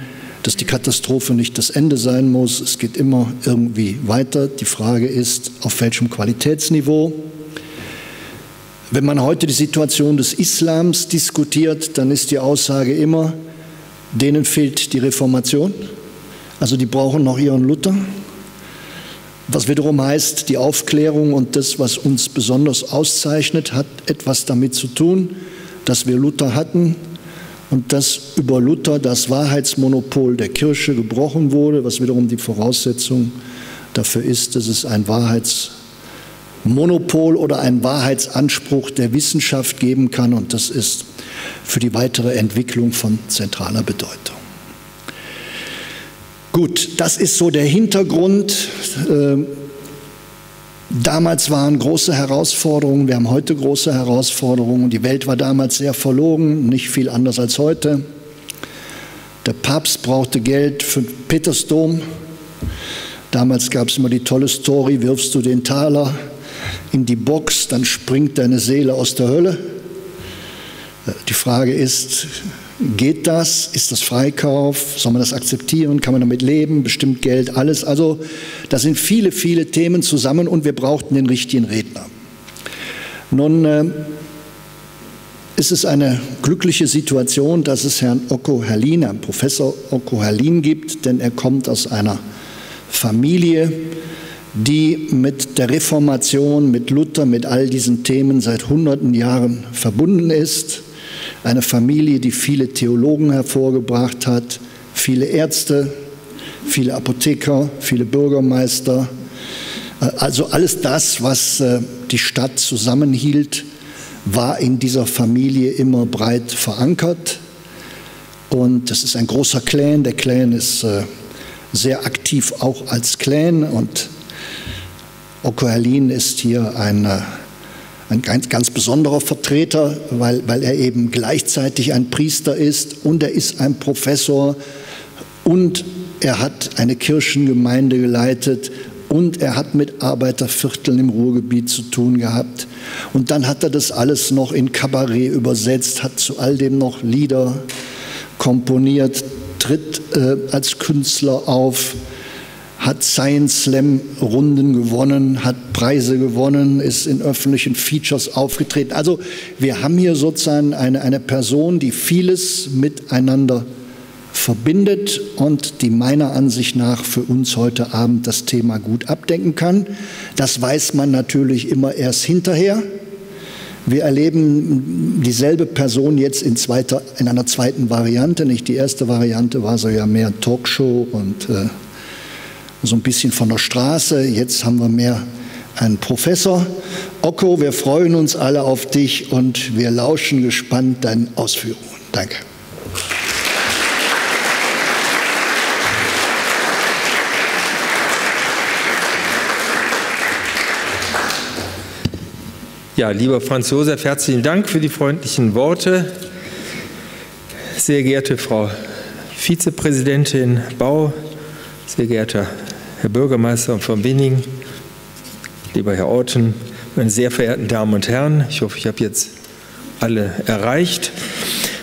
dass die Katastrophe nicht das Ende sein muss. Es geht immer irgendwie weiter. Die Frage ist, auf welchem Qualitätsniveau. Wenn man heute die Situation des Islams diskutiert, dann ist die Aussage immer, denen fehlt die Reformation. Also die brauchen noch ihren Luther. Was wiederum heißt, die Aufklärung und das, was uns besonders auszeichnet, hat etwas damit zu tun, dass wir Luther hatten und dass über Luther das Wahrheitsmonopol der Kirche gebrochen wurde, was wiederum die Voraussetzung dafür ist, dass es ein Wahrheitsmonopol oder einen Wahrheitsanspruch der Wissenschaft geben kann, und das ist für die weitere Entwicklung von zentraler Bedeutung. Gut, das ist so der Hintergrund. Damals waren große Herausforderungen, wir haben heute große Herausforderungen. Die Welt war damals sehr verlogen, nicht viel anders als heute. Der Papst brauchte Geld für den Petersdom. Damals gab es immer die tolle Story, wirfst du den Taler in die Box, dann springt deine Seele aus der Hölle. Die Frage ist, geht das? Ist das Freikauf? Soll man das akzeptieren? Kann man damit leben? Bestimmt Geld, alles. Also da sind viele, viele Themen zusammen und wir brauchten den richtigen Redner. Nun äh, ist es eine glückliche Situation, dass es Herrn Okko Herlyn, Herrn Professor Okko Herlyn gibt, denn er kommt aus einer Familie, die mit der Reformation, mit Luther, mit all diesen Themen seit hunderten Jahren verbunden ist. Eine Familie, die viele Theologen hervorgebracht hat, viele Ärzte, viele Apotheker, viele Bürgermeister. Also alles das, was die Stadt zusammenhielt, war in dieser Familie immer breit verankert. Und das ist ein großer Clan. Der Clan ist sehr aktiv auch als Clan. Und Okko Herlyn ist hier ein... Ein ganz, ganz besonderer Vertreter, weil, weil er eben gleichzeitig ein Priester ist und er ist ein Professor und er hat eine Kirchengemeinde geleitet und er hat mit Arbeitervierteln im Ruhrgebiet zu tun gehabt. Und dann hat er das alles noch in Kabarett übersetzt, hat zu all dem noch Lieder komponiert, tritt äh, als Künstler auf, hat Science-Slam-Runden gewonnen, hat Preise gewonnen, ist in öffentlichen Features aufgetreten. Also wir haben hier sozusagen eine, eine Person, die vieles miteinander verbindet und die meiner Ansicht nach für uns heute Abend das Thema gut abdecken kann. Das weiß man natürlich immer erst hinterher. Wir erleben dieselbe Person jetzt in, zweiter, in einer zweiten Variante. Nicht die erste Variante war so ja mehr Talkshow und... Äh, so ein bisschen von der Straße, jetzt haben wir mehr einen Professor. Okko, wir freuen uns alle auf dich und wir lauschen gespannt deinen Ausführungen. Danke. Ja, lieber Franz Josef, herzlichen Dank für die freundlichen Worte. Sehr geehrte Frau Vizepräsidentin Bau, sehr geehrter Herr Bürgermeister von Winning, lieber Herr Orten, meine sehr verehrten Damen und Herren, ich hoffe, ich habe jetzt alle erreicht.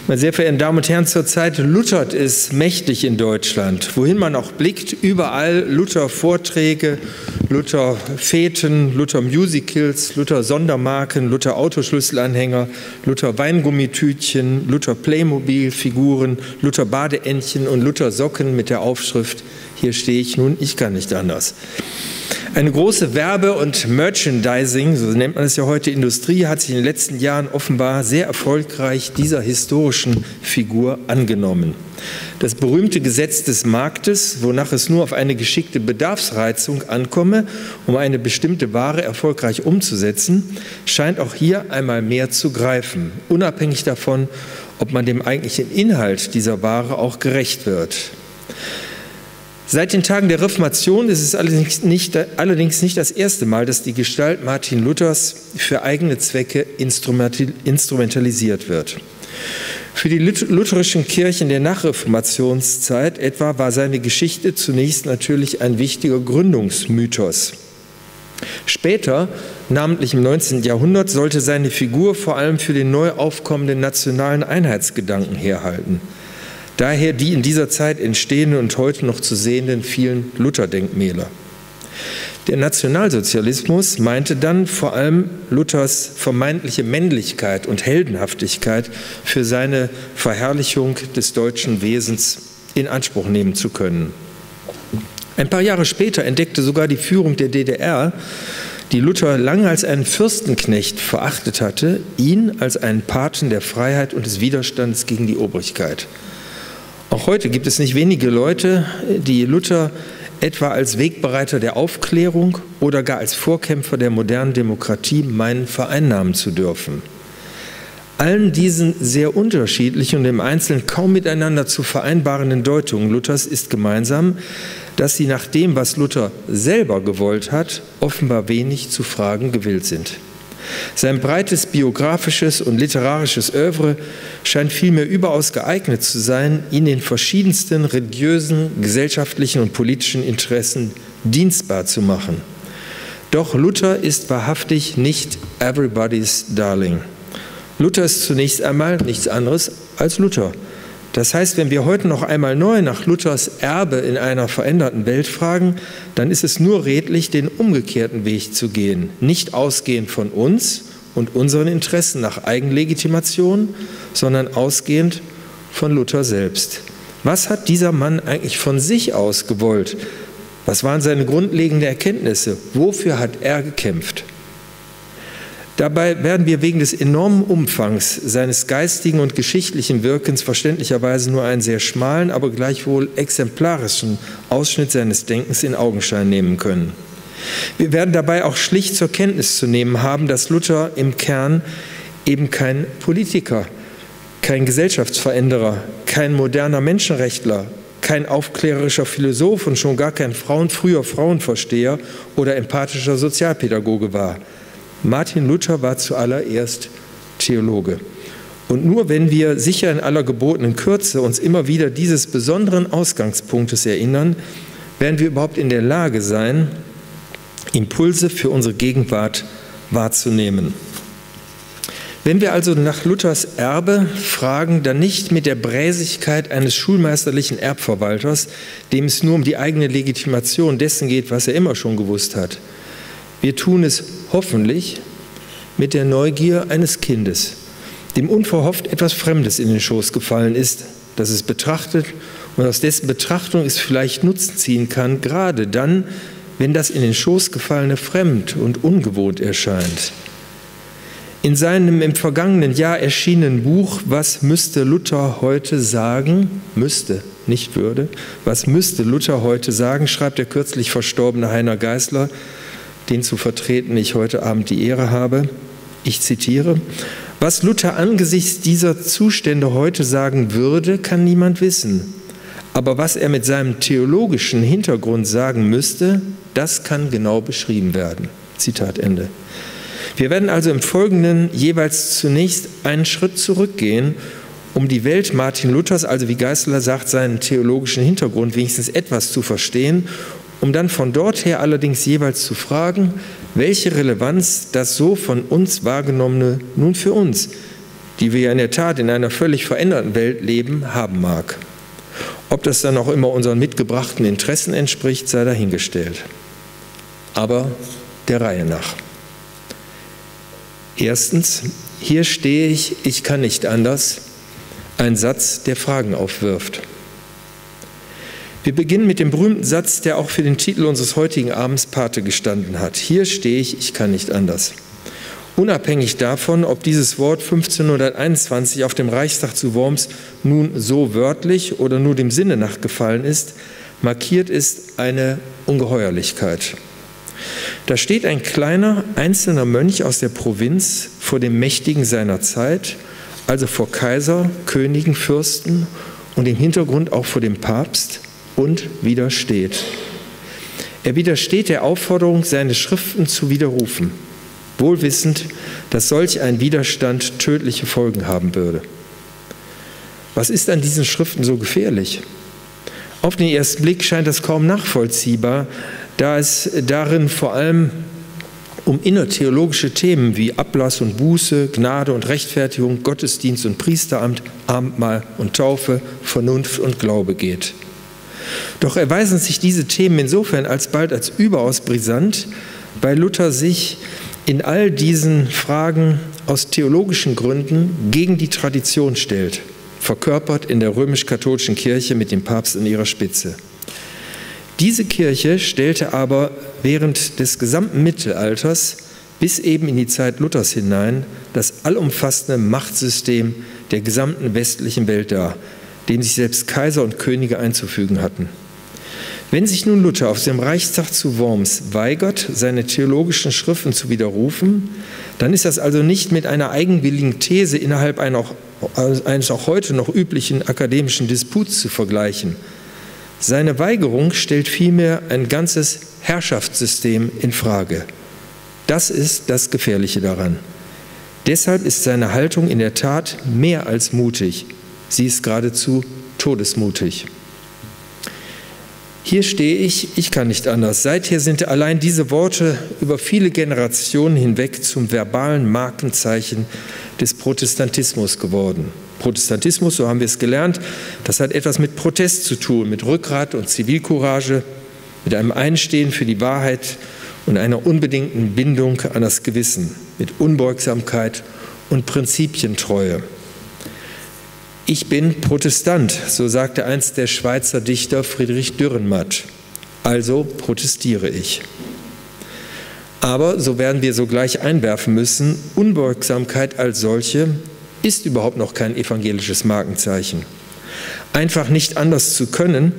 Meine sehr verehrten Damen und Herren, zurzeit luthert es mächtig in Deutschland. Wohin man auch blickt, überall Luther-Vorträge, Luther-Feten, Luther-Musicals, Luther-Sondermarken, Luther-Autoschlüsselanhänger, Luther-Weingummitütchen, Luther-Playmobil-Figuren, Luther-Badeentchen und Luther-Socken mit der Aufschrift Hier stehe ich nun, ich kann nicht anders. Eine große Werbe- und Merchandising, so nennt man es ja heute, Industrie, hat sich in den letzten Jahren offenbar sehr erfolgreich dieser historischen Figur angenommen. Das berühmte Gesetz des Marktes, wonach es nur auf eine geschickte Bedarfsreizung ankomme, um eine bestimmte Ware erfolgreich umzusetzen, scheint auch hier einmal mehr zu greifen, unabhängig davon, ob man dem eigentlichen Inhalt dieser Ware auch gerecht wird. Seit den Tagen der Reformation ist es allerdings nicht, allerdings nicht das erste Mal, dass die Gestalt Martin Luthers für eigene Zwecke instrumentalisiert wird. Für die lutherischen Kirchen der Nachreformationszeit etwa war seine Geschichte zunächst natürlich ein wichtiger Gründungsmythos. Später, namentlich im neunzehnten Jahrhundert, sollte seine Figur vor allem für den neu aufkommenden nationalen Einheitsgedanken herhalten. Daher die in dieser Zeit entstehenden und heute noch zu sehenden vielen Luther-Denkmäler. Der Nationalsozialismus meinte dann vor allem Luthers vermeintliche Männlichkeit und Heldenhaftigkeit für seine Verherrlichung des deutschen Wesens in Anspruch nehmen zu können. Ein paar Jahre später entdeckte sogar die Führung der D D R, die Luther lange als einen Fürstenknecht verachtet hatte, ihn als einen Paten der Freiheit und des Widerstands gegen die Obrigkeit. Auch heute gibt es nicht wenige Leute, die Luther etwa als Wegbereiter der Aufklärung oder gar als Vorkämpfer der modernen Demokratie meinen, vereinnahmen zu dürfen. Allen diesen sehr unterschiedlichen und im Einzelnen kaum miteinander zu vereinbarenden Deutungen Luthers ist gemeinsam, dass sie nach dem, was Luther selber gewollt hat, offenbar wenig zu fragen gewillt sind. Sein breites biografisches und literarisches Œuvre scheint vielmehr überaus geeignet zu sein, ihn den verschiedensten religiösen, gesellschaftlichen und politischen Interessen dienstbar zu machen. Doch Luther ist wahrhaftig nicht everybody's darling. Luther ist zunächst einmal nichts anderes als Luther. Das heißt, wenn wir heute noch einmal neu nach Luthers Erbe in einer veränderten Welt fragen, dann ist es nur redlich, den umgekehrten Weg zu gehen. Nicht ausgehend von uns und unseren Interessen nach Eigenlegitimation, sondern ausgehend von Luther selbst. Was hat dieser Mann eigentlich von sich aus gewollt? Was waren seine grundlegenden Erkenntnisse? Wofür hat er gekämpft? Dabei werden wir wegen des enormen Umfangs seines geistigen und geschichtlichen Wirkens verständlicherweise nur einen sehr schmalen, aber gleichwohl exemplarischen Ausschnitt seines Denkens in Augenschein nehmen können. Wir werden dabei auch schlicht zur Kenntnis zu nehmen haben, dass Luther im Kern eben kein Politiker, kein Gesellschaftsveränderer, kein moderner Menschenrechtler, kein aufklärerischer Philosoph und schon gar kein Frauen, früher Frauenversteher oder empathischer Sozialpädagoge war. Martin Luther war zuallererst Theologe. Und nur wenn wir sicher in aller gebotenen Kürze uns immer wieder dieses besonderen Ausgangspunktes erinnern, werden wir überhaupt in der Lage sein, Impulse für unsere Gegenwart wahrzunehmen. Wenn wir also nach Luthers Erbe fragen, dann nicht mit der Bräsigkeit eines schulmeisterlichen Erbverwalters, dem es nur um die eigene Legitimation dessen geht, was er immer schon gewusst hat. Wir tun es hoffentlich mit der Neugier eines Kindes, dem unverhofft etwas Fremdes in den Schoß gefallen ist, das es betrachtet und aus dessen Betrachtung es vielleicht Nutzen ziehen kann, gerade dann, wenn das in den Schoß gefallene fremd und ungewohnt erscheint. In seinem im vergangenen Jahr erschienenen Buch »Was müsste Luther heute sagen?« müsste, nicht würde. »Was müsste Luther heute sagen?« schreibt der kürzlich verstorbene Heiner Geißler, den zu vertreten ich heute Abend die Ehre habe. Ich zitiere: Was Luther angesichts dieser Zustände heute sagen würde, kann niemand wissen. Aber was er mit seinem theologischen Hintergrund sagen müsste, das kann genau beschrieben werden. Zitat Ende. Wir werden also im Folgenden jeweils zunächst einen Schritt zurückgehen, um die Welt Martin Luthers, also wie Geißler sagt, seinen theologischen Hintergrund wenigstens etwas zu verstehen, um dann von dort her allerdings jeweils zu fragen, welche Relevanz das so von uns wahrgenommene nun für uns, die wir ja in der Tat in einer völlig veränderten Welt leben, haben mag. Ob das dann auch immer unseren mitgebrachten Interessen entspricht, sei dahingestellt. Aber der Reihe nach. Erstens, hier stehe ich, ich kann nicht anders. Ein Satz, der Fragen aufwirft. Wir beginnen mit dem berühmten Satz, der auch für den Titel unseres heutigen Abends Pate gestanden hat. Hier stehe ich, ich kann nicht anders. Unabhängig davon, ob dieses Wort fünfzehnhunderteinundzwanzig auf dem Reichstag zu Worms nun so wörtlich oder nur dem Sinne nach gefallen ist, markiert ist eine Ungeheuerlichkeit. Da steht ein kleiner, einzelner Mönch aus der Provinz vor dem Mächtigen seiner Zeit, also vor Kaiser, Königen, Fürsten und im Hintergrund auch vor dem Papst, und widersteht. Er widersteht der Aufforderung, seine Schriften zu widerrufen, wohlwissend, dass solch ein Widerstand tödliche Folgen haben würde. Was ist an diesen Schriften so gefährlich? Auf den ersten Blick scheint das kaum nachvollziehbar, da es darin vor allem um innertheologische Themen wie Ablass und Buße, Gnade und Rechtfertigung, Gottesdienst und Priesteramt, Abendmahl und Taufe, Vernunft und Glaube geht. Doch erweisen sich diese Themen insofern alsbald als überaus brisant, weil Luther sich in all diesen Fragen aus theologischen Gründen gegen die Tradition stellt, verkörpert in der römisch-katholischen Kirche mit dem Papst in ihrer Spitze. Diese Kirche stellte aber während des gesamten Mittelalters bis eben in die Zeit Luthers hinein das allumfassende Machtsystem der gesamten westlichen Welt dar, dem sich selbst Kaiser und Könige einzufügen hatten. Wenn sich nun Luther auf dem Reichstag zu Worms weigert, seine theologischen Schriften zu widerrufen, dann ist das also nicht mit einer eigenwilligen These innerhalb eines auch heute noch üblichen akademischen Disputs zu vergleichen. Seine Weigerung stellt vielmehr ein ganzes Herrschaftssystem in Frage. Das ist das Gefährliche daran. Deshalb ist seine Haltung in der Tat mehr als mutig. Sie ist geradezu todesmutig. Hier stehe ich, ich kann nicht anders. Seither sind allein diese Worte über viele Generationen hinweg zum verbalen Markenzeichen des Protestantismus geworden. Protestantismus, so haben wir es gelernt, das hat etwas mit Protest zu tun, mit Rückgrat und Zivilcourage, mit einem Einstehen für die Wahrheit und einer unbedingten Bindung an das Gewissen, mit Unbeugsamkeit und Prinzipientreue. Ich bin Protestant, so sagte einst der Schweizer Dichter Friedrich Dürrenmatt. Also protestiere ich. Aber, so werden wir sogleich einwerfen müssen, Unbeugsamkeit als solche ist überhaupt noch kein evangelisches Markenzeichen. Einfach nicht anders zu können,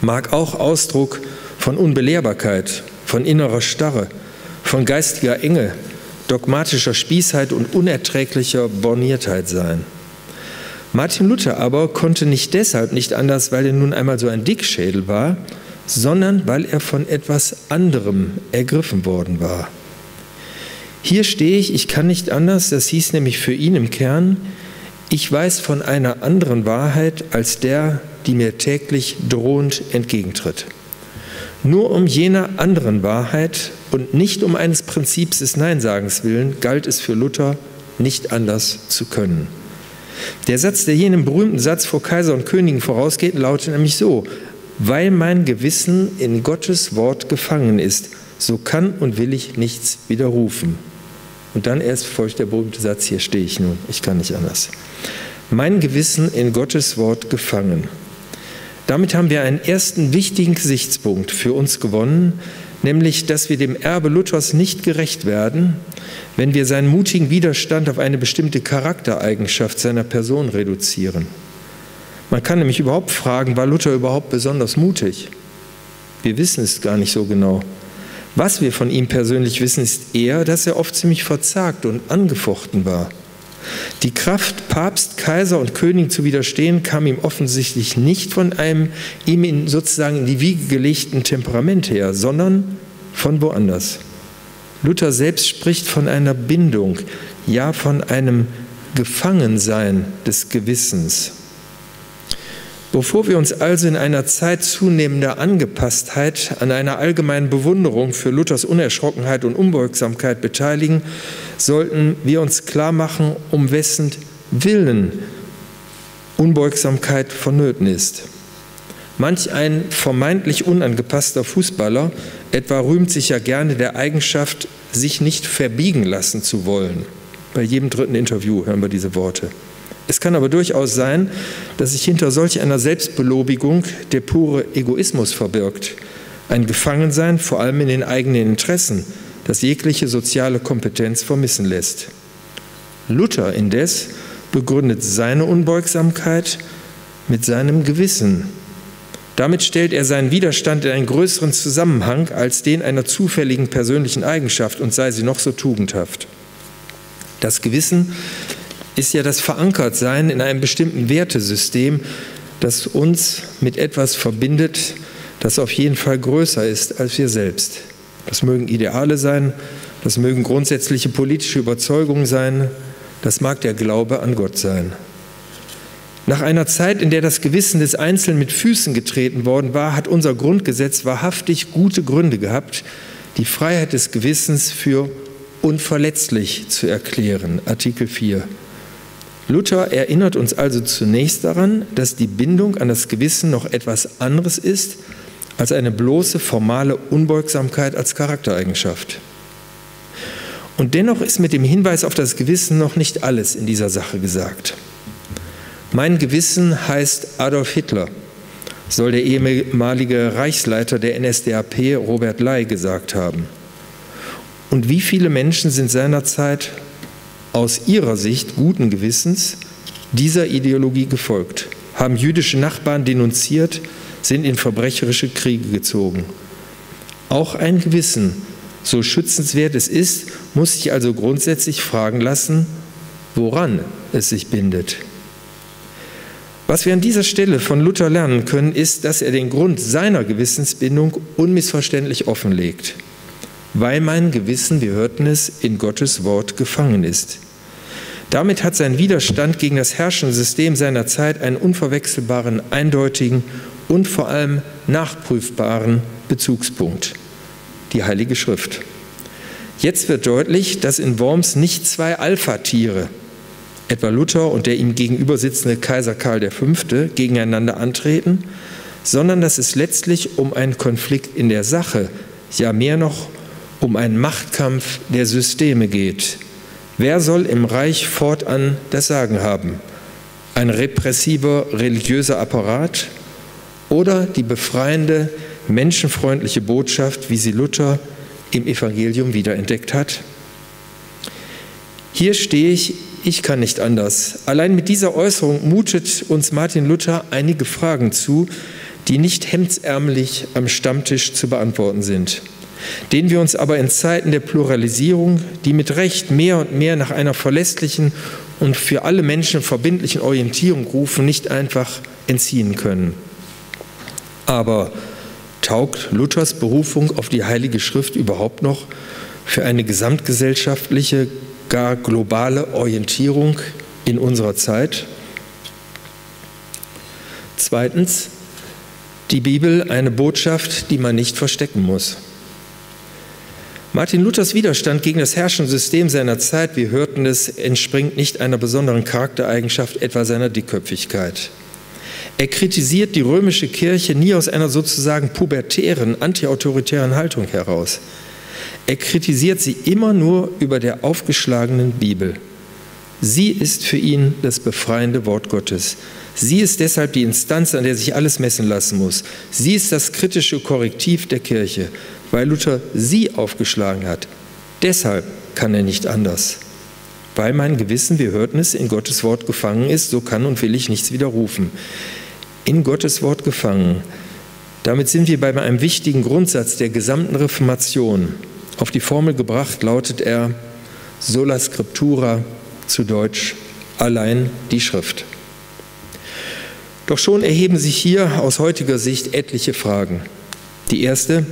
mag auch Ausdruck von Unbelehrbarkeit, von innerer Starre, von geistiger Enge, dogmatischer Spießheit und unerträglicher Borniertheit sein. Martin Luther aber konnte nicht deshalb nicht anders, weil er nun einmal so ein Dickschädel war, sondern weil er von etwas anderem ergriffen worden war. Hier stehe ich, ich kann nicht anders, das hieß nämlich für ihn im Kern, ich weiß von einer anderen Wahrheit als der, die mir täglich drohend entgegentritt. Nur um jener anderen Wahrheit und nicht um eines Prinzips des Neinsagens willen galt es für Luther, nicht anders zu können. Der Satz, der jenem berühmten Satz vor Kaiser und Königen vorausgeht, lautet nämlich so: Weil mein Gewissen in Gottes Wort gefangen ist, so kann und will ich nichts widerrufen. Und dann erst folgt der berühmte Satz, hier stehe ich nun, ich kann nicht anders. Mein Gewissen in Gottes Wort gefangen. Damit haben wir einen ersten wichtigen Gesichtspunkt für uns gewonnen, nämlich, dass wir dem Erbe Luthers nicht gerecht werden, wenn wir seinen mutigen Widerstand auf eine bestimmte Charaktereigenschaft seiner Person reduzieren. Man kann nämlich überhaupt fragen, war Luther überhaupt besonders mutig? Wir wissen es gar nicht so genau. Was wir von ihm persönlich wissen, ist eher, dass er oft ziemlich verzagt und angefochten war. Die Kraft, Papst, Kaiser und König zu widerstehen, kam ihm offensichtlich nicht von einem ihm sozusagen in die Wiege gelegten Temperament her, sondern von woanders. Luther selbst spricht von einer Bindung, ja von einem Gefangensein des Gewissens. Bevor wir uns also in einer Zeit zunehmender Angepasstheit an einer allgemeinen Bewunderung für Luthers Unerschrockenheit und Unbeugsamkeit beteiligen, sollten wir uns klar machen, um wessen Willen Unbeugsamkeit vonnöten ist. Manch ein vermeintlich unangepasster Fußballer etwa rühmt sich ja gerne der Eigenschaft, sich nicht verbiegen lassen zu wollen. Bei jedem dritten Interview hören wir diese Worte. Es kann aber durchaus sein, dass sich hinter solch einer Selbstbelobigung der pure Egoismus verbirgt. Ein Gefangensein vor allem in den eigenen Interessen, das jegliche soziale Kompetenz vermissen lässt. Luther indes begründet seine Unbeugsamkeit mit seinem Gewissen. Damit stellt er seinen Widerstand in einen größeren Zusammenhang als den einer zufälligen persönlichen Eigenschaft und sei sie noch so tugendhaft. Das Gewissen ist ja das Verankertsein in einem bestimmten Wertesystem, das uns mit etwas verbindet, das auf jeden Fall größer ist als wir selbst. Das mögen Ideale sein, das mögen grundsätzliche politische Überzeugungen sein, das mag der Glaube an Gott sein. Nach einer Zeit, in der das Gewissen des Einzelnen mit Füßen getreten worden war, hat unser Grundgesetz wahrhaftig gute Gründe gehabt, die Freiheit des Gewissens für unverletzlich zu erklären, Artikel vier. Luther erinnert uns also zunächst daran, dass die Bindung an das Gewissen noch etwas anderes ist als eine bloße formale Unbeugsamkeit als Charaktereigenschaft. Und dennoch ist mit dem Hinweis auf das Gewissen noch nicht alles in dieser Sache gesagt. Mein Gewissen heißt Adolf Hitler, soll der ehemalige Reichsleiter der N S D A P Robert Ley gesagt haben. Und wie viele Menschen sind seinerzeit aus ihrer Sicht guten Gewissens dieser Ideologie gefolgt, haben jüdische Nachbarn denunziert, sind in verbrecherische Kriege gezogen. Auch ein Gewissen, so schützenswert es ist, muss sich also grundsätzlich fragen lassen, woran es sich bindet. Was wir an dieser Stelle von Luther lernen können, ist, dass er den Grund seiner Gewissensbindung unmissverständlich offenlegt. Weil mein Gewissen, wir hörten es, in Gottes Wort gefangen ist. Damit hat sein Widerstand gegen das herrschende System seiner Zeit einen unverwechselbaren, eindeutigen und vor allem nachprüfbaren Bezugspunkt, die Heilige Schrift. Jetzt wird deutlich, dass in Worms nicht zwei Alpha-Tiere, etwa Luther und der ihm gegenüber sitzende Kaiser Karl der Fünfte, gegeneinander antreten, sondern dass es letztlich um einen Konflikt in der Sache, ja mehr noch um einen Machtkampf der Systeme geht. Wer soll im Reich fortan das Sagen haben? Ein repressiver religiöser Apparat oder die befreiende, menschenfreundliche Botschaft, wie sie Luther im Evangelium wiederentdeckt hat? Hier stehe ich, ich kann nicht anders. Allein mit dieser Äußerung mutet uns Martin Luther einige Fragen zu, die nicht hemdsärmelig am Stammtisch zu beantworten sind, denen wir uns aber in Zeiten der Pluralisierung, die mit Recht mehr und mehr nach einer verlässlichen und für alle Menschen verbindlichen Orientierung rufen, nicht einfach entziehen können. Aber taugt Luthers Berufung auf die Heilige Schrift überhaupt noch für eine gesamtgesellschaftliche, gar globale Orientierung in unserer Zeit? Zweitens, die Bibel, eine Botschaft, die man nicht verstecken muss. Martin Luthers Widerstand gegen das herrschende System seiner Zeit, wir hörten es, entspringt nicht einer besonderen Charaktereigenschaft, etwa seiner Dickköpfigkeit. Er kritisiert die römische Kirche nie aus einer sozusagen pubertären, antiautoritären Haltung heraus. Er kritisiert sie immer nur über der aufgeschlagenen Bibel. Sie ist für ihn das befreiende Wort Gottes. Sie ist deshalb die Instanz, an der sich alles messen lassen muss. Sie ist das kritische Korrektiv der Kirche, weil Luther sie aufgeschlagen hat. Deshalb kann er nicht anders. Weil mein Gewissen, wir hörten es, in Gottes Wort gefangen ist, so kann und will ich nichts widerrufen. In Gottes Wort gefangen. Damit sind wir bei einem wichtigen Grundsatz der gesamten Reformation. Auf die Formel gebracht lautet er Sola Scriptura, zu Deutsch allein die Schrift. Doch schon erheben sich hier aus heutiger Sicht etliche Fragen. Die erste: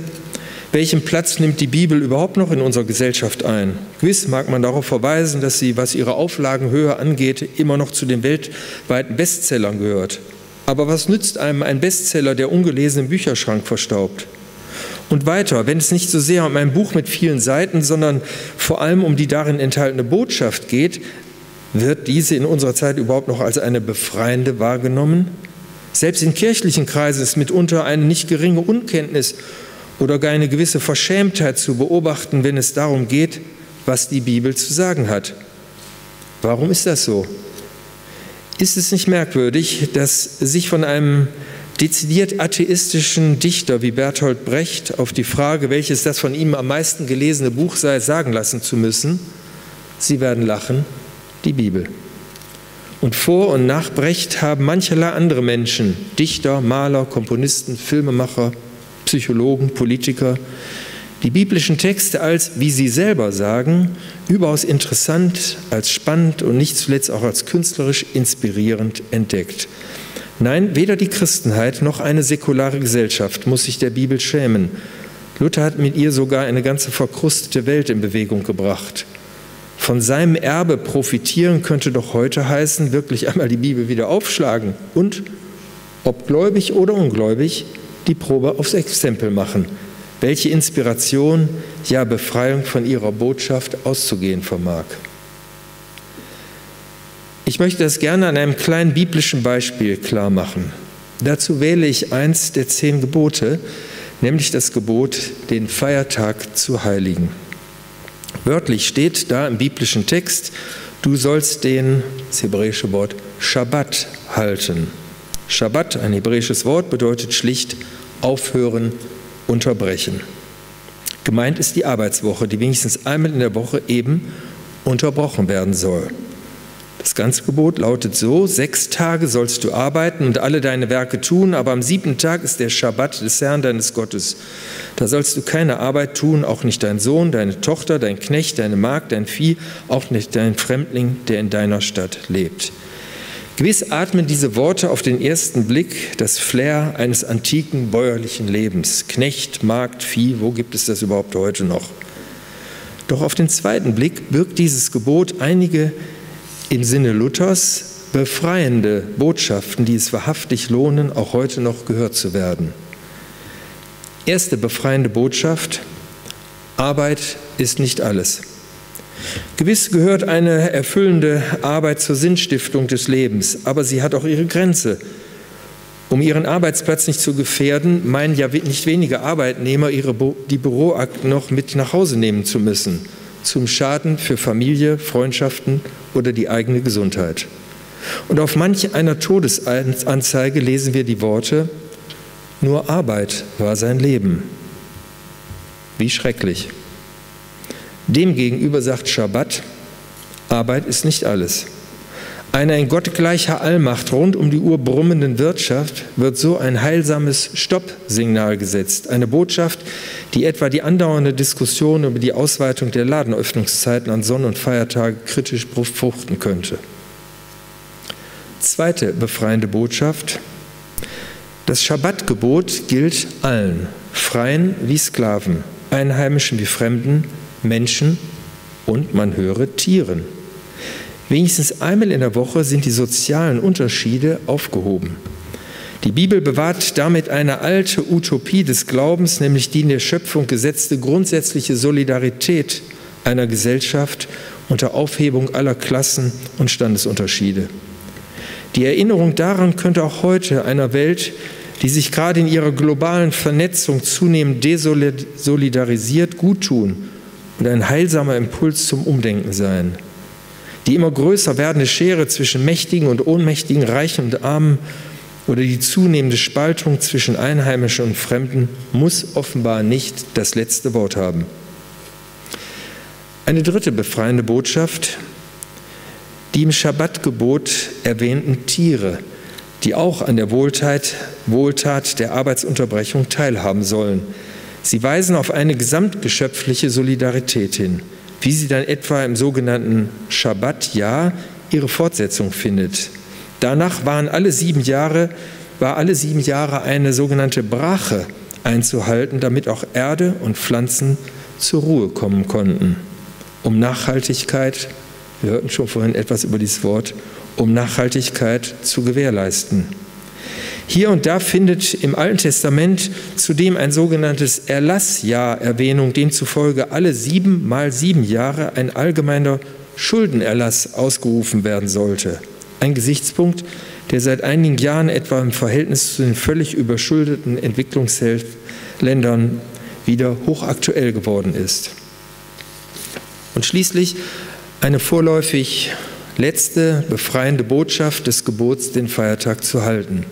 Welchen Platz nimmt die Bibel überhaupt noch in unserer Gesellschaft ein? Gewiss mag man darauf verweisen, dass sie, was ihre Auflagenhöhe angeht, immer noch zu den weltweiten Bestsellern gehört. Aber was nützt einem ein Bestseller, der ungelesen im Bücherschrank verstaubt? Und weiter, wenn es nicht so sehr um ein Buch mit vielen Seiten, sondern vor allem um die darin enthaltene Botschaft geht, wird diese in unserer Zeit überhaupt noch als eine befreiende wahrgenommen? Selbst in kirchlichen Kreisen ist mitunter eine nicht geringe Unkenntnis oder gar eine gewisse Verschämtheit zu beobachten, wenn es darum geht, was die Bibel zu sagen hat. Warum ist das so? Ist es nicht merkwürdig, dass sich von einem dezidiert atheistischen Dichter wie Bertolt Brecht auf die Frage, welches das von ihm am meisten gelesene Buch sei, sagen lassen zu müssen: Sie werden lachen, die Bibel. Und vor und nach Brecht haben mancherlei andere Menschen, Dichter, Maler, Komponisten, Filmemacher, Psychologen, Politiker, die biblischen Texte als, wie sie selber sagen, überaus interessant, als spannend und nicht zuletzt auch als künstlerisch inspirierend entdeckt. Nein, weder die Christenheit noch eine säkulare Gesellschaft muss sich der Bibel schämen. Luther hat mit ihr sogar eine ganze verkrustete Welt in Bewegung gebracht. Von seinem Erbe profitieren könnte doch heute heißen, wirklich einmal die Bibel wieder aufschlagen und, ob gläubig oder ungläubig, die Probe aufs Exempel machen. welche Inspiration, ja Befreiung von ihrer Botschaft auszugehen vermag. Ich möchte das gerne an einem kleinen biblischen Beispiel klar machen. Dazu wähle ich eins der zehn Gebote, nämlich das Gebot, den Feiertag zu heiligen. Wörtlich steht da im biblischen Text, du sollst den, das hebräische Wort, Shabbat halten. Shabbat, ein hebräisches Wort, bedeutet schlicht aufhören, unterbrechen. Gemeint ist die Arbeitswoche, die wenigstens einmal in der Woche eben unterbrochen werden soll. Das ganze Gebot lautet so, sechs Tage sollst du arbeiten und alle deine Werke tun, aber am siebten Tag ist der Schabbat des Herrn, deines Gottes. Da sollst du keine Arbeit tun, auch nicht dein Sohn, deine Tochter, dein Knecht, deine Magd, dein Vieh, auch nicht dein Fremdling, der in deiner Stadt lebt. Gewiss atmen diese Worte auf den ersten Blick das Flair eines antiken bäuerlichen Lebens. Knecht, Magd, Vieh, wo gibt es das überhaupt heute noch? Doch auf den zweiten Blick birgt dieses Gebot einige im Sinne Luthers befreiende Botschaften, die es wahrhaftig lohnen, auch heute noch gehört zu werden. Erste befreiende Botschaft: Arbeit ist nicht alles. Gewiss gehört eine erfüllende Arbeit zur Sinnstiftung des Lebens, aber sie hat auch ihre Grenze. Um ihren Arbeitsplatz nicht zu gefährden, meinen ja nicht wenige Arbeitnehmer, ihre die Büroakten noch mit nach Hause nehmen zu müssen, zum Schaden für Familie, Freundschaften oder die eigene Gesundheit. Und auf manch einer Todesanzeige lesen wir die Worte, nur Arbeit war sein Leben. Wie schrecklich. Demgegenüber sagt Schabbat, Arbeit ist nicht alles. Einer in gottgleicher Allmacht rund um die Uhr brummenden Wirtschaft wird so ein heilsames Stopp-Signal gesetzt. Eine Botschaft, die etwa die andauernde Diskussion über die Ausweitung der Ladenöffnungszeiten an Sonn- und Feiertagen kritisch befruchten könnte. Zweite befreiende Botschaft. Das Schabbatgebot gilt allen, Freien wie Sklaven, Einheimischen wie Fremden, Menschen und, man höre, Tieren. Wenigstens einmal in der Woche sind die sozialen Unterschiede aufgehoben. Die Bibel bewahrt damit eine alte Utopie des Glaubens, nämlich die in der Schöpfung gesetzte grundsätzliche Solidarität einer Gesellschaft unter Aufhebung aller Klassen und Standesunterschiede. Die Erinnerung daran könnte auch heute einer Welt, die sich gerade in ihrer globalen Vernetzung zunehmend desolidarisiert, guttun und ein heilsamer Impuls zum Umdenken sein. Die immer größer werdende Schere zwischen Mächtigen und Ohnmächtigen, Reichen und Armen oder die zunehmende Spaltung zwischen Einheimischen und Fremden muss offenbar nicht das letzte Wort haben. Eine dritte befreiende Botschaft, die im Schabbatgebot erwähnten Tiere, die auch an der Wohltat, Wohltat der Arbeitsunterbrechung teilhaben sollen. Sie weisen auf eine gesamtgeschöpfliche Solidarität hin, wie sie dann etwa im sogenannten Schabbatjahr ihre Fortsetzung findet. Danach waren alle sieben Jahre, war alle sieben Jahre eine sogenannte Brache einzuhalten, damit auch Erde und Pflanzen zur Ruhe kommen konnten. Um Nachhaltigkeit, wir hörten schon vorhin etwas über dieses Wort, um Nachhaltigkeit zu gewährleisten. Hier und da findet im Alten Testament zudem ein sogenanntes Erlassjahr Erwähnung, demzufolge alle sieben mal sieben Jahre ein allgemeiner Schuldenerlass ausgerufen werden sollte. Ein Gesichtspunkt, der seit einigen Jahren etwa im Verhältnis zu den völlig überschuldeten Entwicklungsländern wieder hochaktuell geworden ist. Und schließlich eine vorläufig letzte befreiende Botschaft des Gebots, den Feiertag zu halten.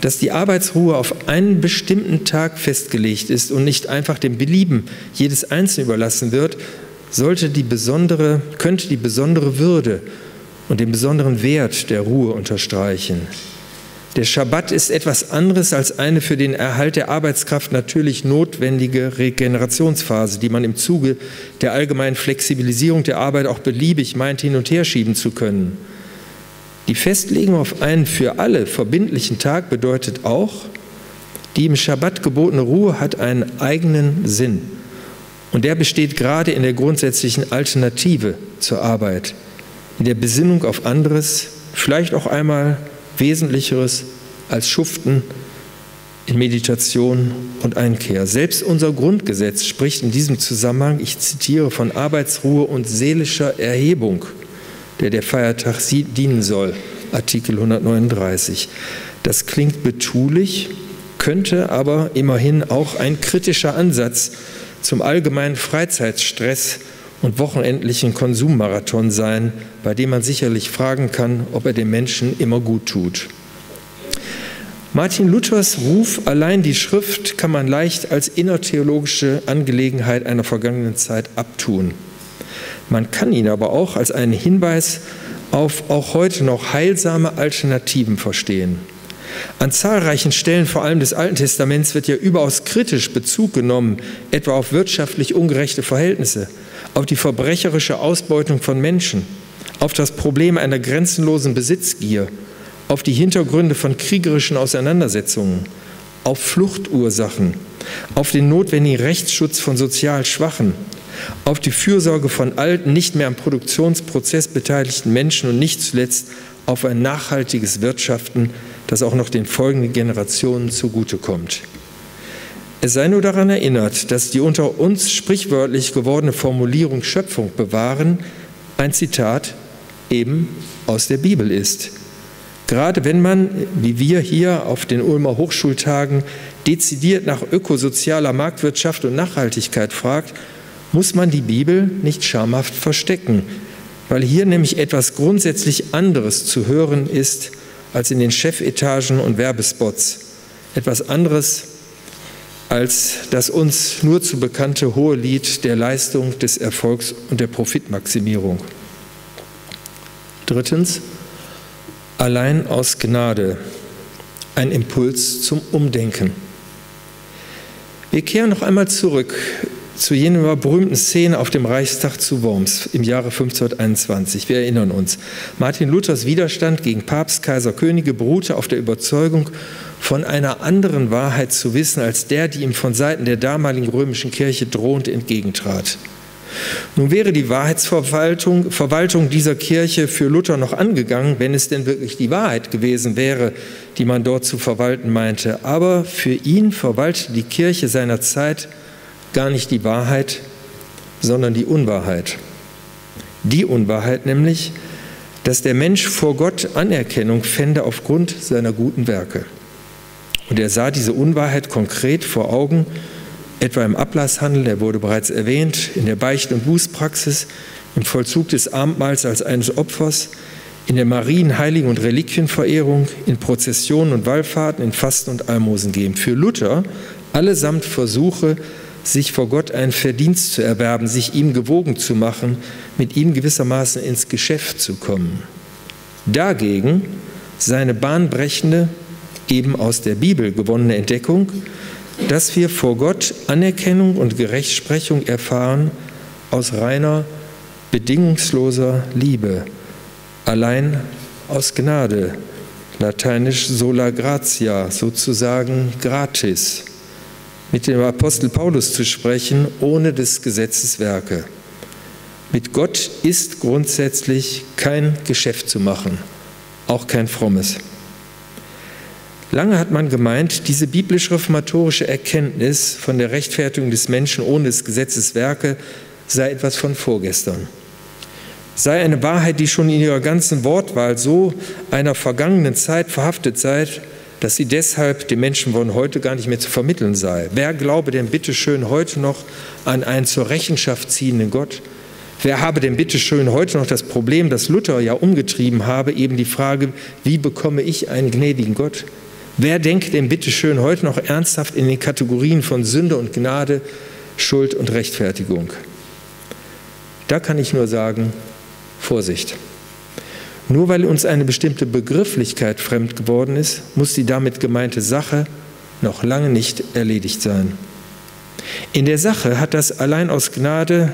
Dass die Arbeitsruhe auf einen bestimmten Tag festgelegt ist und nicht einfach dem Belieben jedes Einzelnen überlassen wird, sollte die besondere, könnte die besondere Würde und den besonderen Wert der Ruhe unterstreichen. Der Schabbat ist etwas anderes als eine für den Erhalt der Arbeitskraft natürlich notwendige Regenerationsphase, die man im Zuge der allgemeinen Flexibilisierung der Arbeit auch beliebig meint, hin und her schieben zu können. Die Festlegung auf einen für alle verbindlichen Tag bedeutet auch, die im Schabbat gebotene Ruhe hat einen eigenen Sinn. Und der besteht gerade in der grundsätzlichen Alternative zur Arbeit, in der Besinnung auf anderes, vielleicht auch einmal Wesentlicheres als Schuften, in Meditation und Einkehr. Selbst unser Grundgesetz spricht in diesem Zusammenhang, ich zitiere, von Arbeitsruhe und seelischer Erhebung, der der Feiertag dienen soll, Artikel hundertneununddreißig. Das klingt betulich, könnte aber immerhin auch ein kritischer Ansatz zum allgemeinen Freizeitstress und wochenendlichen Konsummarathon sein, bei dem man sicherlich fragen kann, ob er dem Menschen immer gut tut. Martin Luthers Ruf, allein die Schrift, kann man leicht als innertheologische Angelegenheit einer vergangenen Zeit abtun. Man kann ihn aber auch als einen Hinweis auf auch heute noch heilsame Alternativen verstehen. An zahlreichen Stellen, vor allem des Alten Testaments, wird ja überaus kritisch Bezug genommen, etwa auf wirtschaftlich ungerechte Verhältnisse, auf die verbrecherische Ausbeutung von Menschen, auf das Problem einer grenzenlosen Besitzgier, auf die Hintergründe von kriegerischen Auseinandersetzungen, auf Fluchtursachen, auf den notwendigen Rechtsschutz von sozial Schwachen, auf die Fürsorge von alten, nicht mehr am Produktionsprozess beteiligten Menschen und nicht zuletzt auf ein nachhaltiges Wirtschaften, das auch noch den folgenden Generationen zugutekommt. Es sei nur daran erinnert, dass die unter uns sprichwörtlich gewordene Formulierung Schöpfung bewahren ein Zitat eben aus der Bibel ist. Gerade wenn man, wie wir hier auf den Ulmer Hochschultagen, dezidiert nach ökosozialer Marktwirtschaft und Nachhaltigkeit fragt, muss man die Bibel nicht schamhaft verstecken, weil hier nämlich etwas grundsätzlich anderes zu hören ist als in den Chefetagen und Werbespots. Etwas anderes als das uns nur zu bekannte hohe Lied der Leistung, des Erfolgs und der Profitmaximierung. Drittens, allein aus Gnade, ein Impuls zum Umdenken. Wir kehren noch einmal zurück zu jener berühmten Szene auf dem Reichstag zu Worms im Jahre fünfzehnhunderteinundzwanzig. Wir erinnern uns. Martin Luthers Widerstand gegen Papst, Kaiser, Könige beruhte auf der Überzeugung, von einer anderen Wahrheit zu wissen, als der, die ihm von Seiten der damaligen römischen Kirche drohend entgegentrat. Nun wäre die Wahrheitsverwaltung Verwaltung dieser Kirche für Luther noch angegangen, wenn es denn wirklich die Wahrheit gewesen wäre, die man dort zu verwalten meinte. Aber für ihn verwaltete die Kirche seiner Zeit gar nicht die Wahrheit, sondern die Unwahrheit. Die Unwahrheit nämlich, dass der Mensch vor Gott Anerkennung fände aufgrund seiner guten Werke. Und er sah diese Unwahrheit konkret vor Augen, etwa im Ablasshandel, der wurde bereits erwähnt, in der Beicht- und Bußpraxis, im Vollzug des Abendmahls als eines Opfers, in der Marien-, Heiligen- und Reliquienverehrung, in Prozessionen und Wallfahrten, in Fasten und Almosen geben. Für Luther allesamt Versuche, sich vor Gott einen Verdienst zu erwerben, sich ihm gewogen zu machen, mit ihm gewissermaßen ins Geschäft zu kommen. Dagegen seine bahnbrechende, eben aus der Bibel gewonnene Entdeckung, dass wir vor Gott Anerkennung und Gerechtsprechung erfahren aus reiner, bedingungsloser Liebe, allein aus Gnade, lateinisch sola gratia, sozusagen gratis. Mit dem Apostel Paulus zu sprechen, ohne des Gesetzes Werke. Mit Gott ist grundsätzlich kein Geschäft zu machen, auch kein frommes. Lange hat man gemeint, diese biblisch-reformatorische Erkenntnis von der Rechtfertigung des Menschen ohne des Gesetzes Werke sei etwas von vorgestern. Sei eine Wahrheit, die schon in ihrer ganzen Wortwahl so einer vergangenen Zeit verhaftet sei, dass sie deshalb den Menschen von heute gar nicht mehr zu vermitteln sei. Wer glaube denn bitteschön heute noch an einen zur Rechenschaft ziehenden Gott? Wer habe denn bitteschön heute noch das Problem, das Luther ja umgetrieben habe, eben die Frage, wie bekomme ich einen gnädigen Gott? Wer denkt denn bitteschön heute noch ernsthaft in den Kategorien von Sünde und Gnade, Schuld und Rechtfertigung? Da kann ich nur sagen, Vorsicht! Nur weil uns eine bestimmte Begrifflichkeit fremd geworden ist, muss die damit gemeinte Sache noch lange nicht erledigt sein. In der Sache hat das allein aus Gnade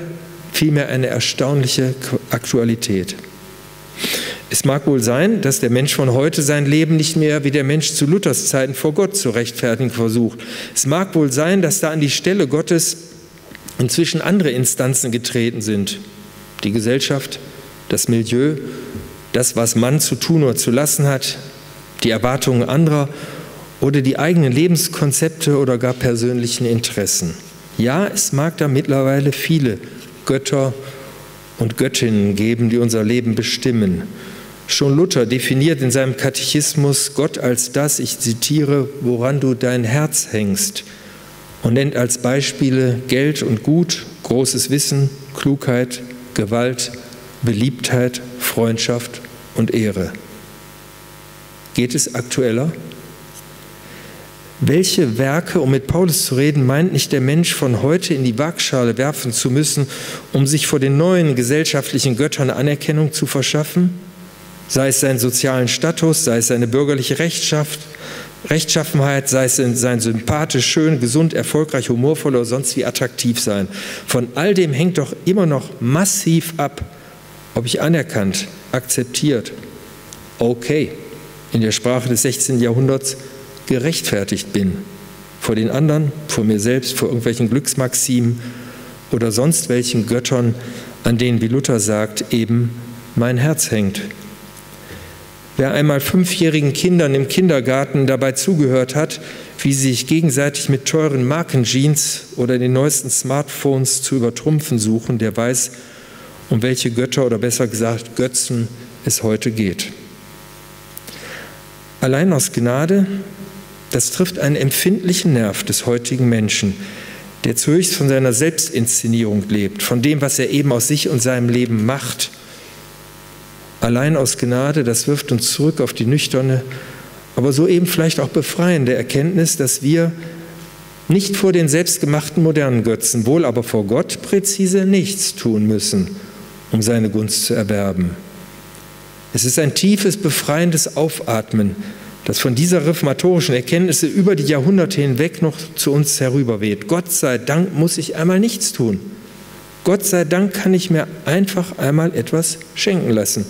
vielmehr eine erstaunliche Aktualität. Es mag wohl sein, dass der Mensch von heute sein Leben nicht mehr wie der Mensch zu Luthers Zeiten vor Gott zu rechtfertigen versucht. Es mag wohl sein, dass da an die Stelle Gottes inzwischen andere Instanzen getreten sind. Die Gesellschaft, das Milieu, das, was man zu tun oder zu lassen hat, die Erwartungen anderer oder die eigenen Lebenskonzepte oder gar persönlichen Interessen. Ja, es mag da mittlerweile viele Götter und Göttinnen geben, die unser Leben bestimmen. Schon Luther definiert in seinem Katechismus Gott als das, ich zitiere, woran du dein Herz hängst, und nennt als Beispiele Geld und Gut, großes Wissen, Klugheit, Gewalt, Beliebtheit, Freundschaft und Ehre. Geht es aktueller? Welche Werke, um mit Paulus zu reden, meint nicht der Mensch von heute in die Waagschale werfen zu müssen, um sich vor den neuen gesellschaftlichen Göttern Anerkennung zu verschaffen? Sei es seinen sozialen Status, sei es seine bürgerliche Rechtschaft, Rechtschaffenheit, sei es sein sympathisch, schön, gesund, erfolgreich, humorvoll oder sonst wie attraktiv sein. Von all dem hängt doch immer noch massiv ab, ob ich anerkannt, akzeptiert, okay, in der Sprache des sechzehnten Jahrhunderts gerechtfertigt bin, vor den anderen, vor mir selbst, vor irgendwelchen Glücksmaximen oder sonst welchen Göttern, an denen, wie Luther sagt, eben mein Herz hängt. Wer einmal fünfjährigen Kindern im Kindergarten dabei zugehört hat, wie sie sich gegenseitig mit teuren Markenjeans oder den neuesten Smartphones zu übertrumpfen suchen, der weiß, um welche Götter oder besser gesagt Götzen es heute geht. Allein aus Gnade, das trifft einen empfindlichen Nerv des heutigen Menschen, der zuerst von seiner Selbstinszenierung lebt, von dem, was er eben aus sich und seinem Leben macht. Allein aus Gnade, das wirft uns zurück auf die nüchterne, aber soeben vielleicht auch befreiende Erkenntnis, dass wir nicht vor den selbstgemachten modernen Götzen, wohl aber vor Gott präzise nichts tun müssen, um seine Gunst zu erwerben. Es ist ein tiefes, befreiendes Aufatmen, das von dieser reformatorischen Erkenntnis über die Jahrhunderte hinweg noch zu uns herüberweht. Gott sei Dank muss ich einmal nichts tun. Gott sei Dank kann ich mir einfach einmal etwas schenken lassen.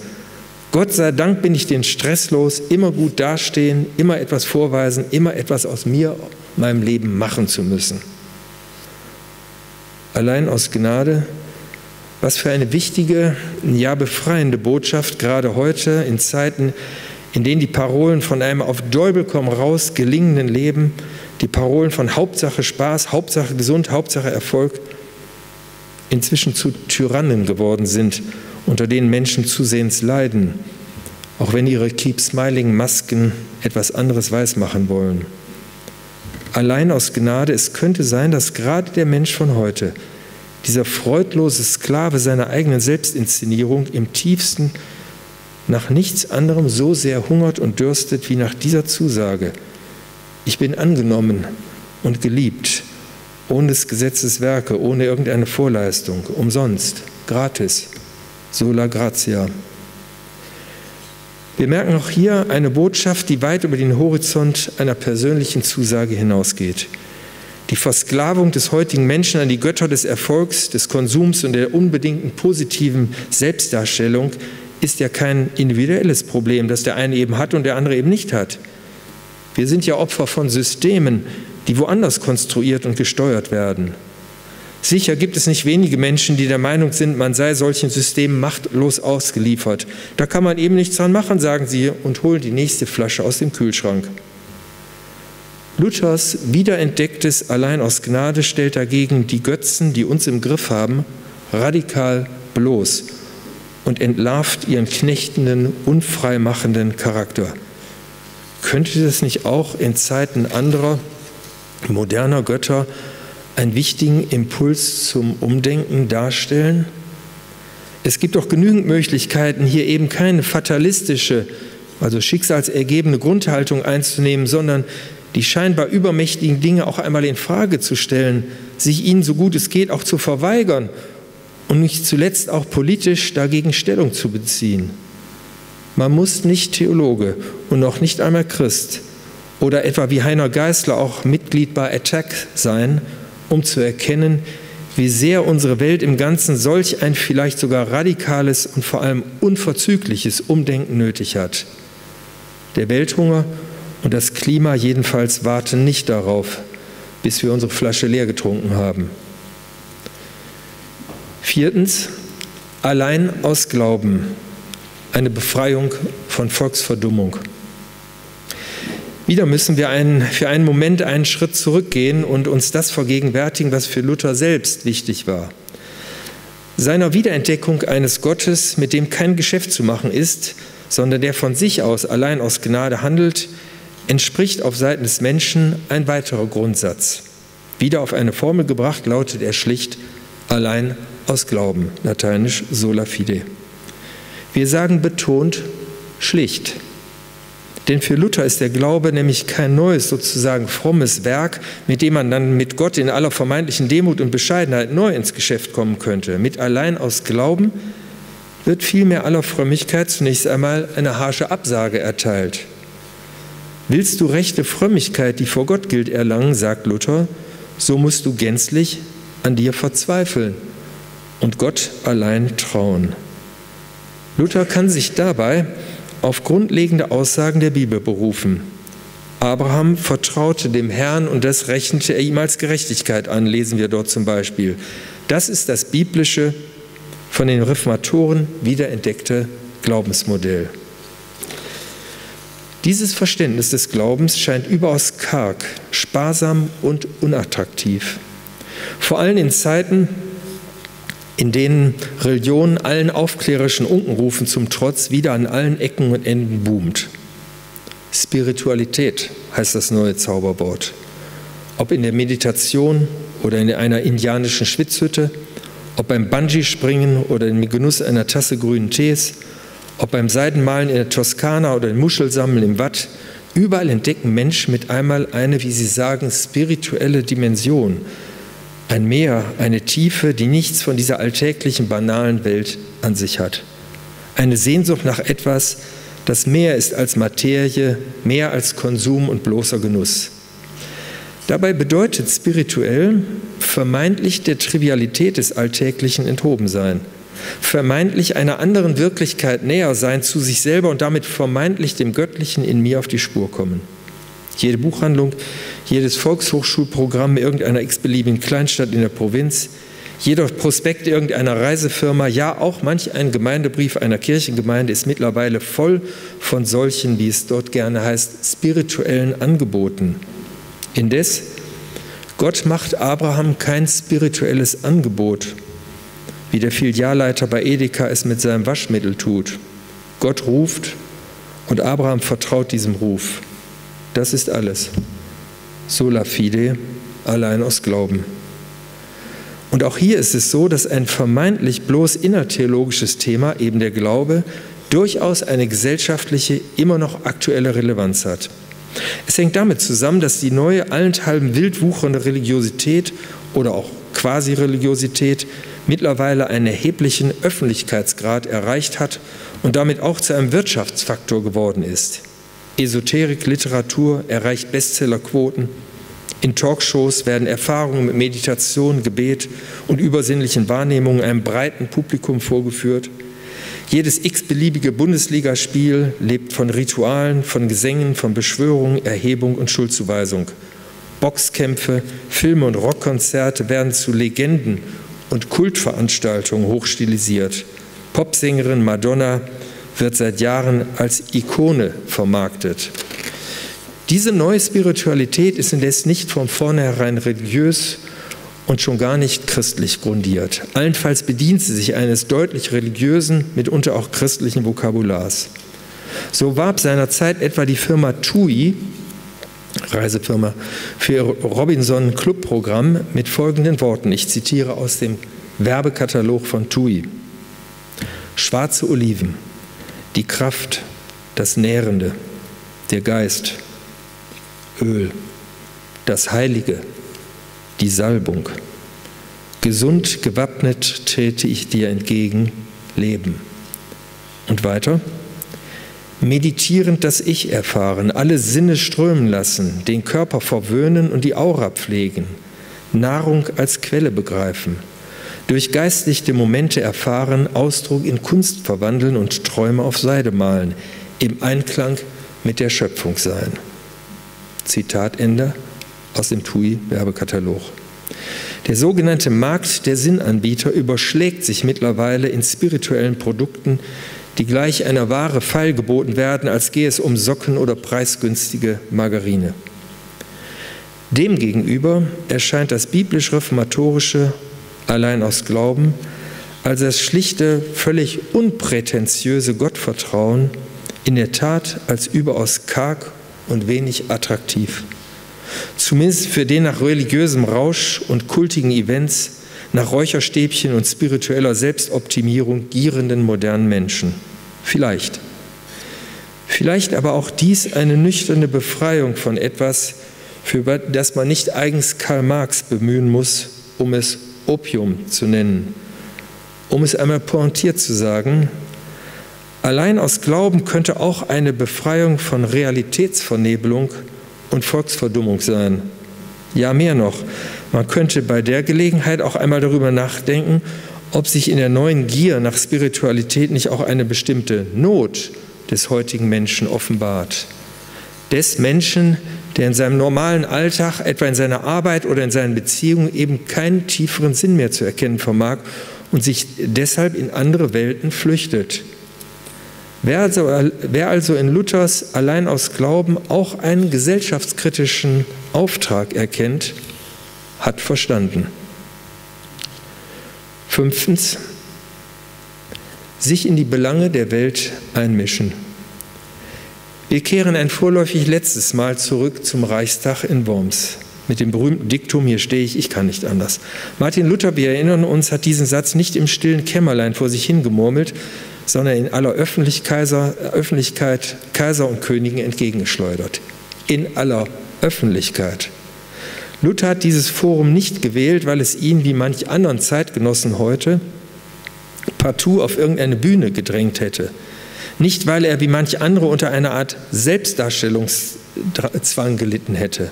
Gott sei Dank bin ich den Stress los, immer gut dastehen, immer etwas vorweisen, immer etwas aus mir, meinem Leben machen zu müssen. Allein aus Gnade. Was für eine wichtige, ja befreiende Botschaft, gerade heute in Zeiten, in denen die Parolen von einem auf Däubel komm raus gelingenden Leben, die Parolen von Hauptsache Spaß, Hauptsache gesund, Hauptsache Erfolg, inzwischen zu Tyrannen geworden sind, unter denen Menschen zusehends leiden, auch wenn ihre Keep-Smiling-Masken etwas anderes weismachen wollen. Allein aus Gnade, es könnte sein, dass gerade der Mensch von heute, dieser freudlose Sklave seiner eigenen Selbstinszenierung, im tiefsten nach nichts anderem so sehr hungert und dürstet wie nach dieser Zusage. Ich bin angenommen und geliebt, ohne des Gesetzes Werke, ohne irgendeine Vorleistung, umsonst, gratis, sola gratia. Wir merken auch hier eine Botschaft, die weit über den Horizont einer persönlichen Zusage hinausgeht. Die Versklavung des heutigen Menschen an die Götter des Erfolgs, des Konsums und der unbedingten positiven Selbstdarstellung ist ja kein individuelles Problem, das der eine eben hat und der andere eben nicht hat. Wir sind ja Opfer von Systemen, die woanders konstruiert und gesteuert werden. Sicher gibt es nicht wenige Menschen, die der Meinung sind, man sei solchen Systemen machtlos ausgeliefert. Da kann man eben nichts dran machen, sagen sie, und holen die nächste Flasche aus dem Kühlschrank. Luthers wiederentdecktes Allein aus Gnade stellt dagegen die Götzen, die uns im Griff haben, radikal bloß und entlarvt ihren knechtenden, unfreimachenden Charakter. Könnte das nicht auch in Zeiten anderer, moderner Götter einen wichtigen Impuls zum Umdenken darstellen? Es gibt doch genügend Möglichkeiten, hier eben keine fatalistische, also schicksalsergebene Grundhaltung einzunehmen, sondern die scheinbar übermächtigen Dinge auch einmal in Frage zu stellen, sich ihnen so gut es geht auch zu verweigern und nicht zuletzt auch politisch dagegen Stellung zu beziehen. Man muss nicht Theologe und noch nicht einmal Christ oder etwa wie Heiner Geißler auch Mitglied bei Attack sein, um zu erkennen, wie sehr unsere Welt im Ganzen solch ein vielleicht sogar radikales und vor allem unverzügliches Umdenken nötig hat. Der Welthunger und das Klima jedenfalls warten nicht darauf, bis wir unsere Flasche leer getrunken haben. Viertens, allein aus Glauben, eine Befreiung von Volksverdummung. Wieder müssen wir einen, für einen Moment einen Schritt zurückgehen und uns das vergegenwärtigen, was für Luther selbst wichtig war. Seiner Wiederentdeckung eines Gottes, mit dem kein Geschäft zu machen ist, sondern der von sich aus allein aus Gnade handelt, entspricht auf Seiten des Menschen ein weiterer Grundsatz. Wieder auf eine Formel gebracht lautet er schlicht: allein aus Glauben, lateinisch sola fide. Wir sagen betont schlicht. Denn für Luther ist der Glaube nämlich kein neues, sozusagen frommes Werk, mit dem man dann mit Gott in aller vermeintlichen Demut und Bescheidenheit neu ins Geschäft kommen könnte. Mit allein aus Glauben wird vielmehr aller Frömmigkeit zunächst einmal eine harsche Absage erteilt. Willst du rechte Frömmigkeit, die vor Gott gilt, erlangen, sagt Luther, so musst du gänzlich an dir verzweifeln und Gott allein trauen. Luther kann sich dabei auf grundlegende Aussagen der Bibel berufen. Abraham vertraute dem Herrn und das rechnete er ihm als Gerechtigkeit an, lesen wir dort zum Beispiel. Das ist das biblische, von den Reformatoren wiederentdeckte Glaubensmodell. Dieses Verständnis des Glaubens scheint überaus karg, sparsam und unattraktiv. Vor allem in Zeiten, in denen Religion allen aufklärerischen Unkenrufen zum Trotz wieder an allen Ecken und Enden boomt. Spiritualität heißt das neue Zauberwort. Ob in der Meditation oder in einer indianischen Schwitzhütte, ob beim Bungee-Springen oder im Genuss einer Tasse grünen Tees, ob beim Seidenmalen in der Toskana oder im Muschelsammeln im Watt, überall entdecken Menschen mit einmal eine, wie sie sagen, spirituelle Dimension. Ein Meer, eine Tiefe, die nichts von dieser alltäglichen, banalen Welt an sich hat. Eine Sehnsucht nach etwas, das mehr ist als Materie, mehr als Konsum und bloßer Genuss. Dabei bedeutet spirituell vermeintlich der Trivialität des Alltäglichen enthoben sein, vermeintlich einer anderen Wirklichkeit näher sein zu sich selber und damit vermeintlich dem Göttlichen in mir auf die Spur kommen. Jede Buchhandlung, jedes Volkshochschulprogramm irgendeiner x-beliebigen Kleinstadt in der Provinz, jeder Prospekt irgendeiner Reisefirma, ja auch manch ein Gemeindebrief einer Kirchengemeinde ist mittlerweile voll von solchen, wie es dort gerne heißt, spirituellen Angeboten. Indes, Gott macht Abraham kein spirituelles Angebot, wie der Filialleiter bei Edeka es mit seinem Waschmittel tut. Gott ruft und Abraham vertraut diesem Ruf. Das ist alles. Sola fide, allein aus Glauben. Und auch hier ist es so, dass ein vermeintlich bloß innertheologisches Thema, eben der Glaube, durchaus eine gesellschaftliche, immer noch aktuelle Relevanz hat. Es hängt damit zusammen, dass die neue, allenthalben wild wuchernde Religiosität oder auch Quasi-Religiosität mittlerweile einen erheblichen Öffentlichkeitsgrad erreicht hat und damit auch zu einem Wirtschaftsfaktor geworden ist. Esoterik, Literatur erreicht Bestsellerquoten. In Talkshows werden Erfahrungen mit Meditation, Gebet und übersinnlichen Wahrnehmungen einem breiten Publikum vorgeführt. Jedes x-beliebige Bundesligaspiel lebt von Ritualen, von Gesängen, von Beschwörungen, Erhebung und Schuldzuweisung. Boxkämpfe, Filme und Rockkonzerte werden zu Legenden und Kultveranstaltungen hochstilisiert. Popsängerin Madonna wird seit Jahren als Ikone vermarktet. Diese neue Spiritualität ist indes nicht von vornherein religiös und schon gar nicht christlich grundiert. Allenfalls bedient sie sich eines deutlich religiösen, mitunter auch christlichen Vokabulars. So warb seinerzeit etwa die Firma T U I, Reisefirma, für ihr Robinson-Club-Programm mit folgenden Worten. Ich zitiere aus dem Werbekatalog von T U I. Schwarze Oliven. Die Kraft, das Nährende, der Geist, Öl, das Heilige, die Salbung. Gesund gewappnet trete ich dir entgegen, Leben. Und weiter? Meditierend das Ich erfahren, alle Sinne strömen lassen, den Körper verwöhnen und die Aura pflegen, Nahrung als Quelle begreifen. Durch geistliche Momente erfahren, Ausdruck in Kunst verwandeln und Träume auf Seide malen, im Einklang mit der Schöpfung sein. Zitat Ende aus dem T U I-Werbekatalog. Der sogenannte Markt der Sinnanbieter überschlägt sich mittlerweile in spirituellen Produkten, die gleich einer Ware feilgeboten werden, als gehe es um Socken oder preisgünstige Margarine. Demgegenüber erscheint das biblisch-reformatorische allein aus Glauben als das schlichte, völlig unprätentiöse Gottvertrauen in der Tat als überaus karg und wenig attraktiv. Zumindest für den nach religiösem Rausch und kultigen Events, nach Räucherstäbchen und spiritueller Selbstoptimierung gierenden modernen Menschen. Vielleicht. Vielleicht aber auch dies eine nüchterne Befreiung von etwas, für das man nicht eigens Karl Marx bemühen muss, um es Opium zu nennen. Um es einmal pointiert zu sagen, allein aus Glauben könnte auch eine Befreiung von Realitätsvernebelung und Volksverdummung sein. Ja, mehr noch, man könnte bei der Gelegenheit auch einmal darüber nachdenken, ob sich in der neuen Gier nach Spiritualität nicht auch eine bestimmte Not des heutigen Menschen offenbart. Des Menschen, der in seinem normalen Alltag, etwa in seiner Arbeit oder in seinen Beziehungen, eben keinen tieferen Sinn mehr zu erkennen vermag und sich deshalb in andere Welten flüchtet. Wer also, wer also in Luthers allein aus Glauben auch einen gesellschaftskritischen Auftrag erkennt, hat verstanden. Fünftens, sich in die Belange der Welt einmischen. Wir kehren ein vorläufig letztes Mal zurück zum Reichstag in Worms. Mit dem berühmten Diktum, hier stehe ich, ich kann nicht anders. Martin Luther, wir erinnern uns, hat diesen Satz nicht im stillen Kämmerlein vor sich hingemurmelt, sondern in aller Öffentlichkeit Kaiser und Königen entgegengeschleudert. In aller Öffentlichkeit. Luther hat dieses Forum nicht gewählt, weil es ihn, wie manch anderen Zeitgenossen heute, partout auf irgendeine Bühne gedrängt hätte. Nicht, weil er wie manch andere unter einer Art Selbstdarstellungszwang gelitten hätte.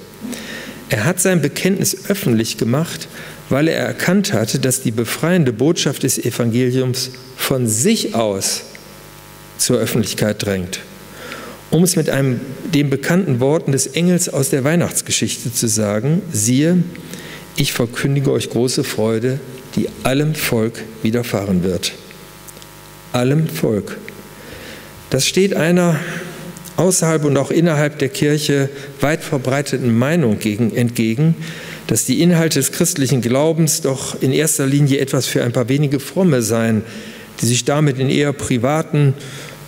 Er hat sein Bekenntnis öffentlich gemacht, weil er erkannt hatte, dass die befreiende Botschaft des Evangeliums von sich aus zur Öffentlichkeit drängt. Um es mit einem, den bekannten Worten des Engels aus der Weihnachtsgeschichte zu sagen, siehe, ich verkündige euch große Freude, die allem Volk widerfahren wird. Allem Volk. Das steht einer außerhalb und auch innerhalb der Kirche weit verbreiteten Meinung gegen, entgegen, dass die Inhalte des christlichen Glaubens doch in erster Linie etwas für ein paar wenige Fromme seien, die sich damit in eher privaten,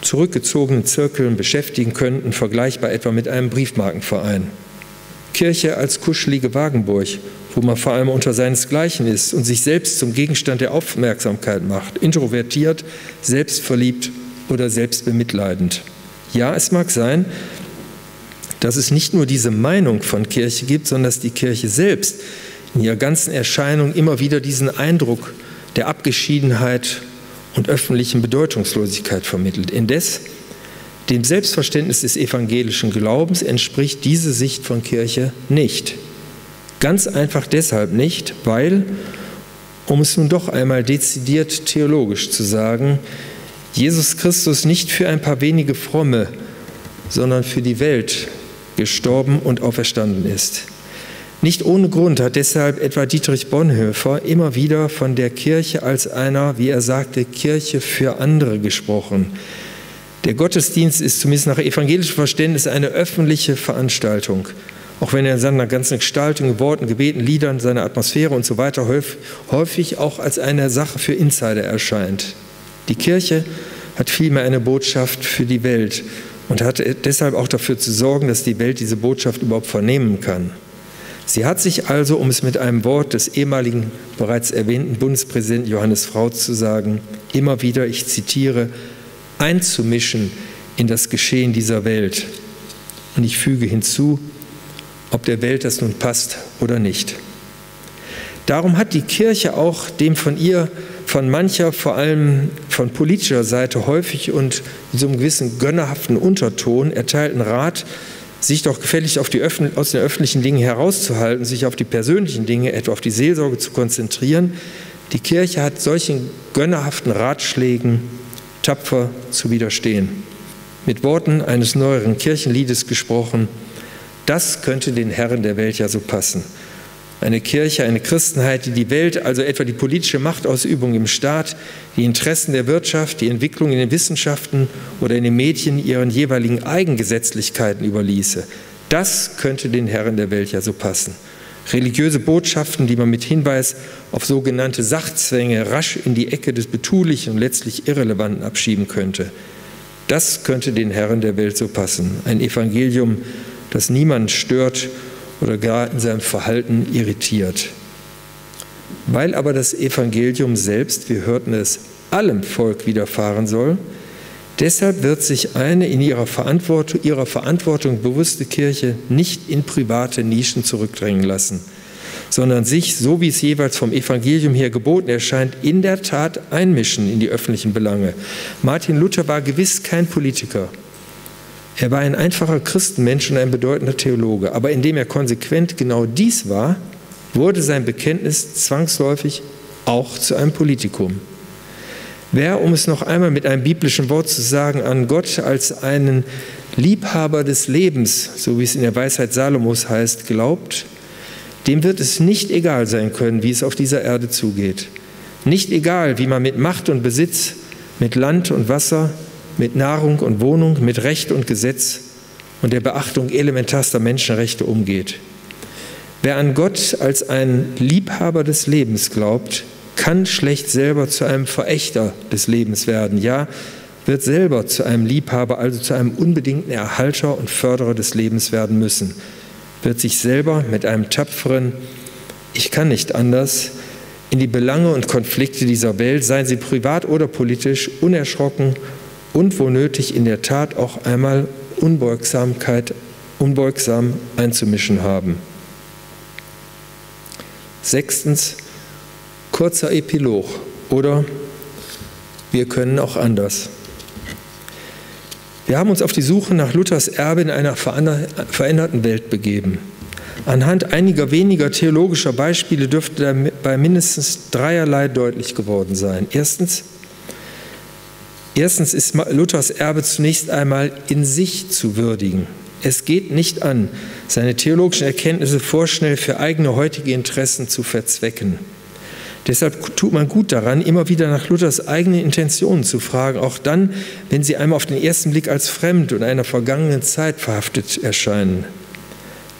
zurückgezogenen Zirkeln beschäftigen könnten, vergleichbar etwa mit einem Briefmarkenverein. Kirche als kuschelige Wagenburg, wo man vor allem unter seinesgleichen ist und sich selbst zum Gegenstand der Aufmerksamkeit macht, introvertiert, selbstverliebt oder selbstbemitleidend. Ja, es mag sein, dass es nicht nur diese Meinung von Kirche gibt, sondern dass die Kirche selbst in ihrer ganzen Erscheinung immer wieder diesen Eindruck der Abgeschiedenheit und öffentlichen Bedeutungslosigkeit vermittelt. Indes, dem Selbstverständnis des evangelischen Glaubens entspricht diese Sicht von Kirche nicht. Ganz einfach deshalb nicht, weil, um es nun doch einmal dezidiert theologisch zu sagen, Jesus Christus nicht für ein paar wenige Fromme, sondern für die Welt gestorben und auferstanden ist. Nicht ohne Grund hat deshalb etwa Dietrich Bonhoeffer immer wieder von der Kirche als einer, wie er sagte, Kirche für andere gesprochen. Der Gottesdienst ist zumindest nach evangelischem Verständnis eine öffentliche Veranstaltung, auch wenn er in seiner ganzen Gestaltung, Worten, Gebeten, Liedern, seiner Atmosphäre und so weiter häufig auch als eine Sache für Insider erscheint. Die Kirche hat vielmehr eine Botschaft für die Welt und hat deshalb auch dafür zu sorgen, dass die Welt diese Botschaft überhaupt vernehmen kann. Sie hat sich also, um es mit einem Wort des ehemaligen, bereits erwähnten Bundespräsidenten Johannes Rau zu sagen, immer wieder, ich zitiere, einzumischen in das Geschehen dieser Welt. Und ich füge hinzu, ob der Welt das nun passt oder nicht. Darum hat die Kirche auch dem von ihr von mancher, vor allem von politischer Seite häufig und in so einem gewissen gönnerhaften Unterton erteilten Rat, sich doch gefälligst auf die Öffn- aus den öffentlichen Dingen herauszuhalten, sich auf die persönlichen Dinge, etwa auf die Seelsorge zu konzentrieren. Die Kirche hat solchen gönnerhaften Ratschlägen tapfer zu widerstehen. Mit Worten eines neueren Kirchenliedes gesprochen, das könnte den Herren der Welt ja so passen. eine Kirche, eine Christenheit, die die Welt, also etwa die politische Machtausübung im Staat, die Interessen der Wirtschaft, die Entwicklung in den Wissenschaften oder in den Medien ihren jeweiligen Eigengesetzlichkeiten überließe. Das könnte den Herren der Welt ja so passen. Religiöse Botschaften, die man mit Hinweis auf sogenannte Sachzwänge rasch in die Ecke des Betulichen und letztlich Irrelevanten abschieben könnte. Das könnte den Herren der Welt so passen. Ein Evangelium, das niemanden stört oder gar in seinem Verhalten irritiert. Weil aber das Evangelium selbst, wir hörten es, allem Volk widerfahren soll, deshalb wird sich eine in ihrer Verantwortung, ihrer Verantwortung bewusste Kirche nicht in private Nischen zurückdrängen lassen, sondern sich, so wie es jeweils vom Evangelium her geboten erscheint, in der Tat einmischen in die öffentlichen Belange. Martin Luther war gewiss kein Politiker. Er war ein einfacher Christenmensch und ein bedeutender Theologe. Aber indem er konsequent genau dies war, wurde sein Bekenntnis zwangsläufig auch zu einem Politikum. Wer, um es noch einmal mit einem biblischen Wort zu sagen, an Gott als einen Liebhaber des Lebens, so wie es in der Weisheit Salomos heißt, glaubt, dem wird es nicht egal sein können, wie es auf dieser Erde zugeht. Nicht egal, wie man mit Macht und Besitz, mit Land und Wasser, mit Nahrung und Wohnung, mit Recht und Gesetz und der Beachtung elementarster Menschenrechte umgeht. Wer an Gott als einen Liebhaber des Lebens glaubt, kann schlecht selber zu einem Verächter des Lebens werden, ja, wird selber zu einem Liebhaber, also zu einem unbedingten Erhalter und Förderer des Lebens werden müssen, wird sich selber mit einem tapferen „Ich kann nicht anders“ in die Belange und Konflikte dieser Welt, seien sie privat oder politisch, unerschrocken und wo nötig in der Tat auch einmal Unbeugsamkeit, unbeugsam einzumischen haben. Sechstens, kurzer Epilog oder wir können auch anders. Wir haben uns auf die Suche nach Luthers Erbe in einer veränderten Welt begeben. Anhand einiger weniger theologischer Beispiele dürfte bei mindestens dreierlei deutlich geworden sein. Erstens, erstens ist Luthers Erbe zunächst einmal in sich zu würdigen. Es geht nicht an, seine theologischen Erkenntnisse vorschnell für eigene heutige Interessen zu verzwecken. Deshalb tut man gut daran, immer wieder nach Luthers eigenen Intentionen zu fragen, auch dann, wenn sie einem auf den ersten Blick als fremd und einer vergangenen Zeit verhaftet erscheinen.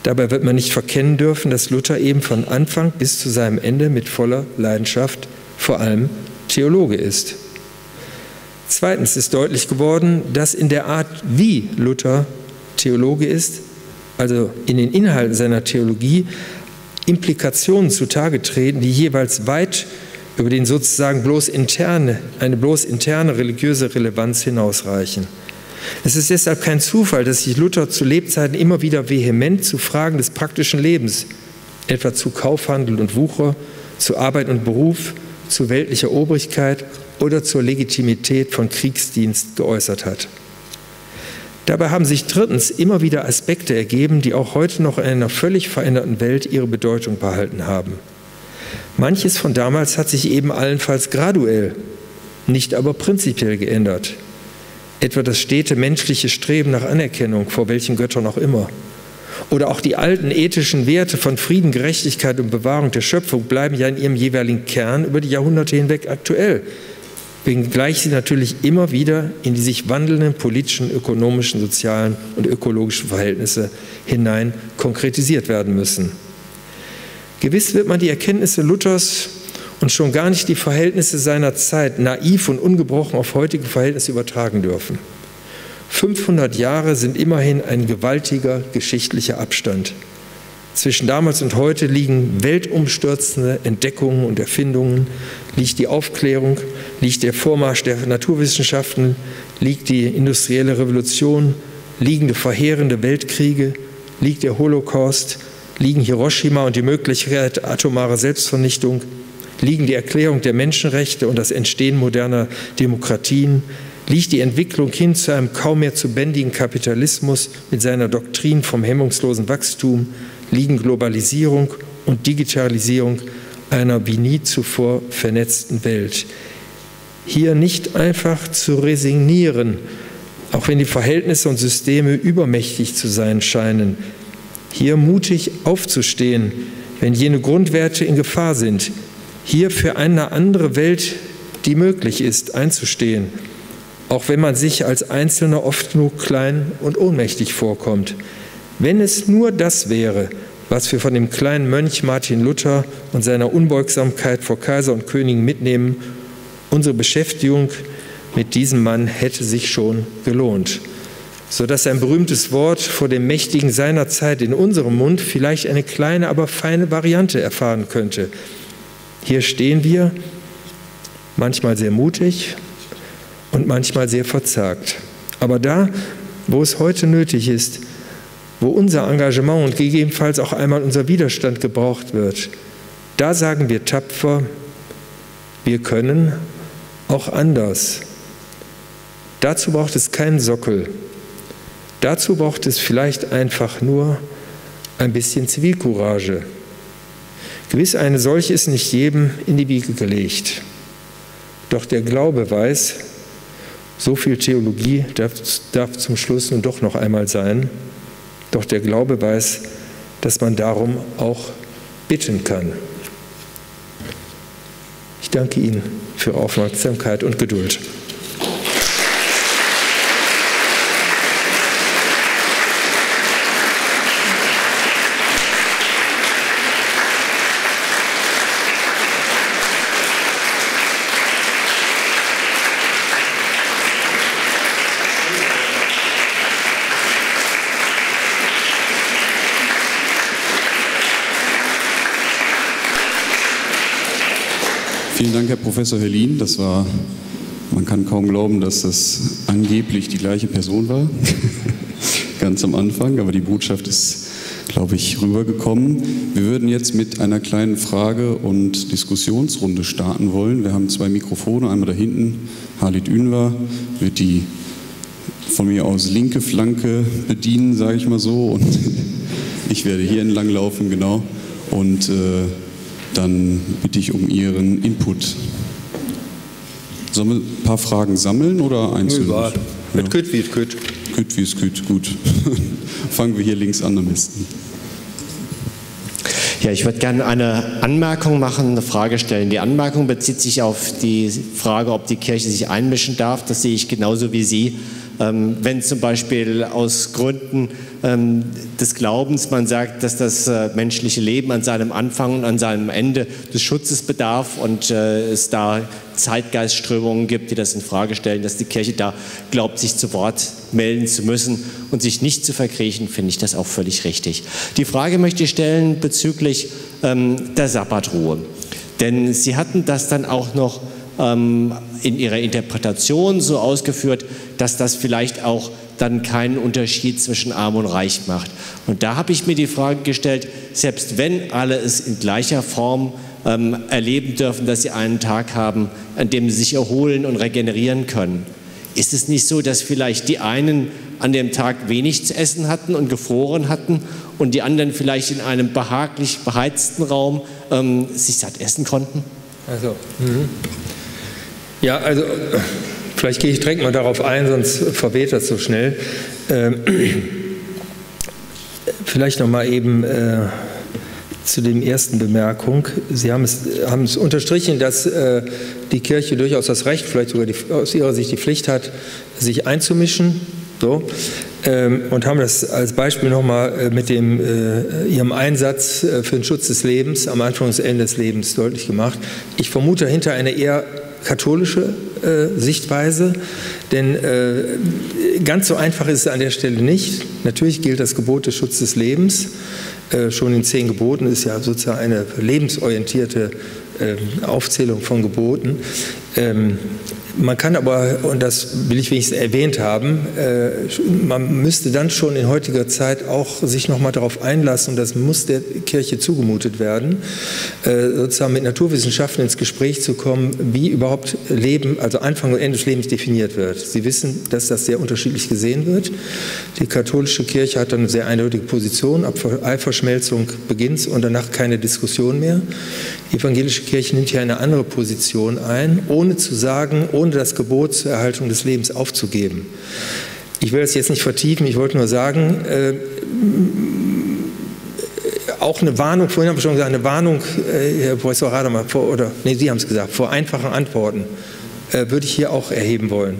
Dabei wird man nicht verkennen dürfen, dass Luther eben von Anfang bis zu seinem Ende mit voller Leidenschaft vor allem Theologe ist. Zweitens ist deutlich geworden, dass in der Art, wie Luther Theologe ist, also in den Inhalten seiner Theologie, Implikationen zutage treten, die jeweils weit über den sozusagen bloß interne, eine bloß interne religiöse Relevanz hinausreichen. Es ist deshalb kein Zufall, dass sich Luther zu Lebzeiten immer wieder vehement zu Fragen des praktischen Lebens, etwa zu Kaufhandel und Wucher, zu Arbeit und Beruf, zu weltlicher Obrigkeit oder zur Legitimität von Kriegsdienst geäußert hat. Dabei haben sich drittens immer wieder Aspekte ergeben, die auch heute noch in einer völlig veränderten Welt ihre Bedeutung behalten haben. Manches von damals hat sich eben allenfalls graduell, nicht aber prinzipiell geändert. Etwa das stete menschliche Streben nach Anerkennung, vor welchen Göttern auch immer. Oder auch die alten ethischen Werte von Frieden, Gerechtigkeit und Bewahrung der Schöpfung bleiben ja in ihrem jeweiligen Kern über die Jahrhunderte hinweg aktuell. Wenngleich sie natürlich immer wieder in die sich wandelnden politischen, ökonomischen, sozialen und ökologischen Verhältnisse hinein konkretisiert werden müssen. Gewiss wird man die Erkenntnisse Luthers und schon gar nicht die Verhältnisse seiner Zeit naiv und ungebrochen auf heutige Verhältnisse übertragen dürfen. fünfhundert Jahre sind immerhin ein gewaltiger geschichtlicher Abstand. Zwischen damals und heute liegen weltumstürzende Entdeckungen und Erfindungen, liegt die Aufklärung, liegt der Vormarsch der Naturwissenschaften, liegt die industrielle Revolution, liegen verheerende Weltkriege, liegt der Holocaust, liegen Hiroshima und die Möglichkeit atomarer Selbstvernichtung, liegen die Erklärung der Menschenrechte und das Entstehen moderner Demokratien, liegt die Entwicklung hin zu einem kaum mehr zu bändigen Kapitalismus mit seiner Doktrin vom hemmungslosen Wachstum, liegen Globalisierung und Digitalisierung einer wie nie zuvor vernetzten Welt. Hier nicht einfach zu resignieren, auch wenn die Verhältnisse und Systeme übermächtig zu sein scheinen. Hier mutig aufzustehen, wenn jene Grundwerte in Gefahr sind, hier für eine andere Welt, die möglich ist, einzustehen, auch wenn man sich als Einzelner oft genug klein und ohnmächtig vorkommt. Wenn es nur das wäre, was wir von dem kleinen Mönch Martin Luther und seiner Unbeugsamkeit vor Kaiser und Königen mitnehmen, unsere Beschäftigung mit diesem Mann hätte sich schon gelohnt, sodass ein berühmtes Wort vor dem Mächtigen seiner Zeit in unserem Mund vielleicht eine kleine, aber feine Variante erfahren könnte. Hier stehen wir, manchmal sehr mutig und manchmal sehr verzagt. Aber da, wo es heute nötig ist, wo unser Engagement und gegebenenfalls auch einmal unser Widerstand gebraucht wird, da sagen wir tapfer, wir können auch anders. Dazu braucht es keinen Sockel. Dazu braucht es vielleicht einfach nur ein bisschen Zivilcourage. Gewiss, eine solche ist nicht jedem in die Wiege gelegt. Doch der Glaube weiß, so viel Theologie darf, darf zum Schluss nun doch noch einmal sein, doch der Glaube weiß, dass man darum auch bitten kann. Ich danke Ihnen für Ihre Aufmerksamkeit und Geduld. Vielen Dank, Herr Professor Herlyn. Das war, man kann kaum glauben, dass das angeblich die gleiche Person war, ganz am Anfang, aber die Botschaft ist, glaube ich, rübergekommen. Wir würden jetzt mit einer kleinen Frage- und Diskussionsrunde starten wollen. Wir haben zwei Mikrofone, einmal da hinten, Halit Ünvar wird die von mir aus linke Flanke bedienen, sage ich mal so, und ich werde hier entlang laufen, genau, und äh, dann bitte ich um Ihren Input. Sollen wir ein paar Fragen sammeln oder einzeln? Ja. Mit Küt wie es Küt. Küt wie es Küt, gut. Fangen wir hier links an am besten. Ja, ich würde gerne eine Anmerkung machen, eine Frage stellen. Die Anmerkung bezieht sich auf die Frage, ob die Kirche sich einmischen darf. Das sehe ich genauso wie Sie. Ähm, wenn zum Beispiel aus Gründen ähm, des Glaubens man sagt, dass das äh, menschliche Leben an seinem Anfang und an seinem Ende des Schutzes bedarf und äh, es da Zeitgeistströmungen gibt, die das in Frage stellen, dass die Kirche da glaubt, sich zu Wort melden zu müssen und sich nicht zu verkriechen, finde ich das auch völlig richtig. Die Frage möchte ich stellen bezüglich ähm, der Sabbatruhe, denn Sie hatten das dann auch noch ähm, in Ihrer Interpretation so ausgeführt, dass das vielleicht auch dann keinen Unterschied zwischen Arm und Reich macht. Und da habe ich mir die Frage gestellt, selbst wenn alle es in gleicher Form ähm, erleben dürfen, dass sie einen Tag haben, an dem sie sich erholen und regenerieren können, ist es nicht so, dass vielleicht die einen an dem Tag wenig zu essen hatten und gefroren hatten und die anderen vielleicht in einem behaglich beheizten Raum ähm, sich satt essen konnten? Also, mhm. Ja, also vielleicht gehe ich direkt mal darauf ein, sonst verweht das so schnell. Ähm, vielleicht noch mal eben äh, zu dem ersten Bemerkung. Sie haben es, haben es unterstrichen, dass äh, die Kirche durchaus das Recht, vielleicht sogar die, aus ihrer Sicht die Pflicht hat, sich einzumischen. So. Ähm, und haben das als Beispiel noch mal äh, mit dem, äh, ihrem Einsatz äh, für den Schutz des Lebens am Anfang und Ende des Lebens deutlich gemacht. Ich vermute hinter einer eher katholische äh, Sichtweise, denn äh, ganz so einfach ist es an der Stelle nicht. Natürlich gilt das Gebot des Schutzes des Lebens. Äh, schon in zehn Geboten ist ja sozusagen eine lebensorientierte äh, Aufzählung von Geboten. Ähm, man kann aber, und das will ich wenigstens erwähnt haben, äh, man müsste dann schon in heutiger Zeit auch sich nochmal darauf einlassen, und das muss der Kirche zugemutet werden, äh, sozusagen mit Naturwissenschaften ins Gespräch zu kommen, wie überhaupt Leben, also Anfang und Ende des Lebens definiert wird. Sie wissen, dass das sehr unterschiedlich gesehen wird. Die katholische Kirche hat dann eine sehr eindeutige Position, ab Eiferschmelzung beginnt und danach keine Diskussion mehr. Die evangelische Kirche nimmt hier eine andere Position ein, ohne zu sagen, ohne das Gebot zur Erhaltung des Lebens aufzugeben. Ich will das jetzt nicht vertiefen, ich wollte nur sagen, äh, auch eine Warnung, vorhin haben wir schon gesagt, eine Warnung, äh, Herr Professor Rademacher, vor, oder, nee, Sie haben es gesagt, vor einfachen Antworten äh, würde ich hier auch erheben wollen.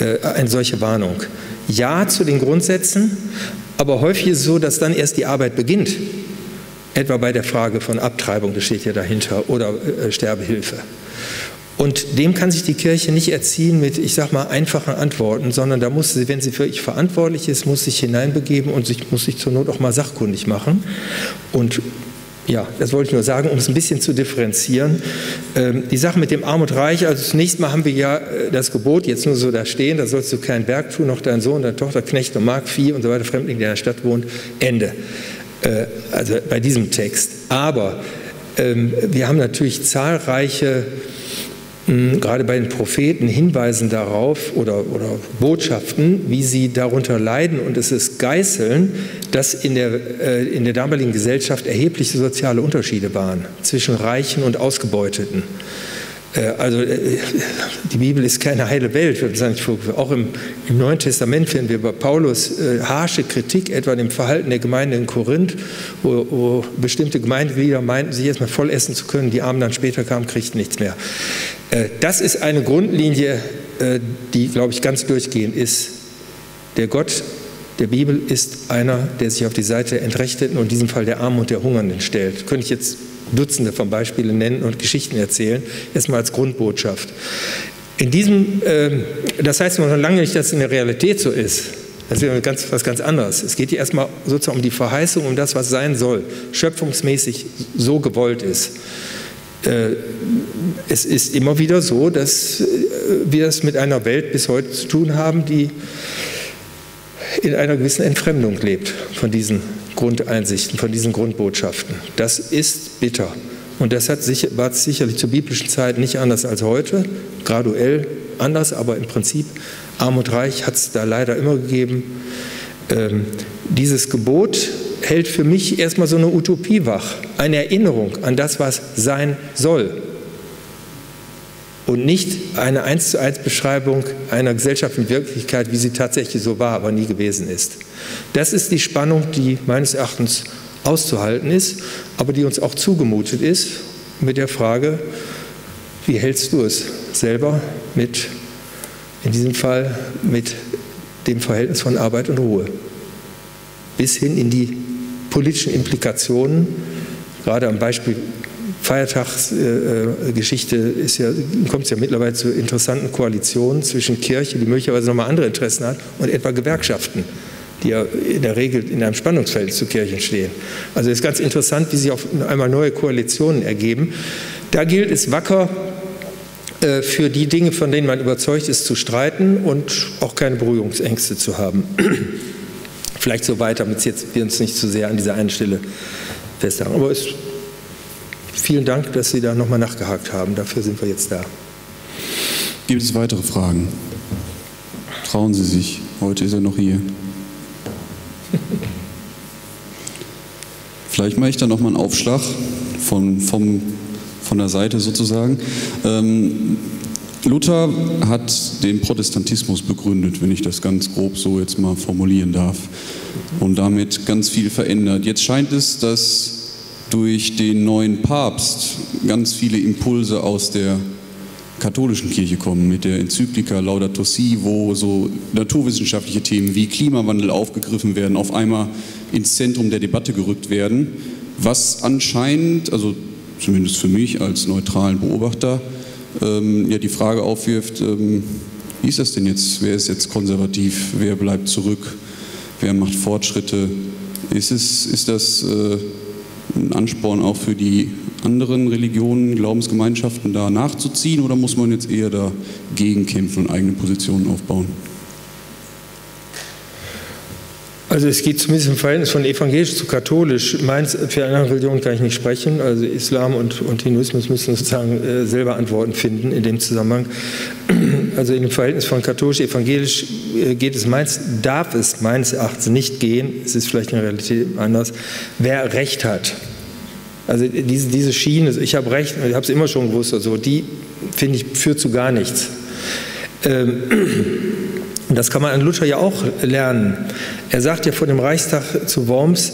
Äh, eine solche Warnung. Ja zu den Grundsätzen, aber häufig ist es so, dass dann erst die Arbeit beginnt. Etwa bei der Frage von Abtreibung, das steht ja dahinter, oder äh, Sterbehilfe. Und dem kann sich die Kirche nicht erziehen mit, ich sag mal, einfachen Antworten, sondern da muss sie, wenn sie für ich verantwortlich ist, muss sich hineinbegeben und sich, muss sich zur Not auch mal sachkundig machen. Und ja, das wollte ich nur sagen, um es ein bisschen zu differenzieren. Ähm, die Sache mit dem Arm und Reich, also zunächst mal haben wir ja das Gebot, jetzt nur so da stehen, da sollst du keinen Berg tun, noch dein Sohn, deine Tochter, Knecht und Magd, Vieh und so weiter, Fremdling, der in der Stadt wohnt, Ende. Äh, also bei diesem Text. Aber ähm, wir haben natürlich zahlreiche, gerade bei den Propheten, Hinweisen darauf oder, oder Botschaften, wie sie darunter leiden. Und es ist Geißeln, dass in der, äh, in der damaligen Gesellschaft erhebliche soziale Unterschiede waren zwischen Reichen und Ausgebeuteten. Äh, also äh, die Bibel ist keine heile Welt, würde ich sagen. Auch im, im Neuen Testament finden wir bei Paulus äh, harsche Kritik, etwa dem Verhalten der Gemeinde in Korinth, wo, wo bestimmte Gemeindeglieder meinten, sich erstmal voll essen zu können, die Armen dann später kamen, kriegten nichts mehr. Das ist eine Grundlinie, die, glaube ich, ganz durchgehend ist. Der Gott der Bibel ist einer, der sich auf die Seite der Entrechteten und in diesem Fall der Armen und der Hungernden stellt. Könnte ich jetzt Dutzende von Beispielen nennen und Geschichten erzählen, erstmal als Grundbotschaft. In diesem, das heißt noch lange nicht, dass es in der Realität so ist. Das ist ganz, was ganz anderes. Es geht hier erstmal sozusagen um die Verheißung, um das, was sein soll, schöpfungsmäßig so gewollt ist. Es ist immer wieder so, dass wir es mit einer Welt bis heute zu tun haben, die in einer gewissen Entfremdung lebt von diesen Grundeinsichten, von diesen Grundbotschaften. Das ist bitter. Und das hat sicher, war sicherlich zur biblischen Zeit nicht anders als heute, graduell anders, aber im Prinzip Arm und Reich hat es da leider immer gegeben. Ähm, dieses Gebot hält für mich erstmal so eine Utopie wach, eine Erinnerung an das, was sein soll und nicht eine eins zu eins Beschreibung einer Gesellschaft in Wirklichkeit, wie sie tatsächlich so war, aber nie gewesen ist. Das ist die Spannung, die meines Erachtens auszuhalten ist, aber die uns auch zugemutet ist mit der Frage, wie hältst du es selber mit, in diesem Fall mit dem Verhältnis von Arbeit und Ruhe, bis hin in die politischen Implikationen, gerade am Beispiel Feiertagsgeschichte ist ja, kommt es ja mittlerweile zu interessanten Koalitionen zwischen Kirche, die möglicherweise nochmal andere Interessen hat, und etwa Gewerkschaften, die ja in der Regel in einem Spannungsfeld zu Kirchen stehen. Also es ist ganz interessant, wie sich auf einmal neue Koalitionen ergeben. Da gilt es wacker, für die Dinge, von denen man überzeugt ist, zu streiten und auch keine Berührungsängste zu haben. Vielleicht so weiter, damit wir uns nicht zu sehr an dieser einen Stelle festhalten. Aber es, vielen Dank, dass Sie da nochmal nachgehakt haben. Dafür sind wir jetzt da. Gibt es weitere Fragen? Trauen Sie sich. Heute ist er noch hier. Vielleicht mache ich da nochmal einen Aufschlag von, vom, von der Seite sozusagen. Ähm, Luther hat den Protestantismus begründet, wenn ich das ganz grob so jetzt mal formulieren darf, und damit ganz viel verändert. Jetzt scheint es, dass durch den neuen Papst ganz viele Impulse aus der katholischen Kirche kommen, mit der Enzyklika Laudato Si, wo so naturwissenschaftliche Themen wie Klimawandel aufgegriffen werden, auf einmal ins Zentrum der Debatte gerückt werden, was anscheinend, also zumindest für mich als neutralen Beobachter, Ähm, ja, die Frage aufwirft, ähm, wie ist das denn jetzt? Wer ist jetzt konservativ? Wer bleibt zurück? Wer macht Fortschritte? Ist, es, ist das äh, ein Ansporn auch für die anderen Religionen, Glaubensgemeinschaften da nachzuziehen, oder muss man jetzt eher dagegen kämpfen und eigene Positionen aufbauen? Also es geht zumindest im Verhältnis von evangelisch zu katholisch. Meins, für eine andere Religion kann ich nicht sprechen. Also Islam und, und Hinduismus müssen sozusagen äh, selber Antworten finden in dem Zusammenhang. Also in dem Verhältnis von katholisch-evangelisch äh, geht es meins, darf es meines Erachtens nicht gehen. Es ist vielleicht in der Realität anders. Wer Recht hat. Also diese, diese Schiene, ich habe Recht, ich habe es immer schon gewusst, also die, finde ich, führt zu gar nichts. Ähm, Das kann man an Luther ja auch lernen. Er sagt ja vor dem Reichstag zu Worms,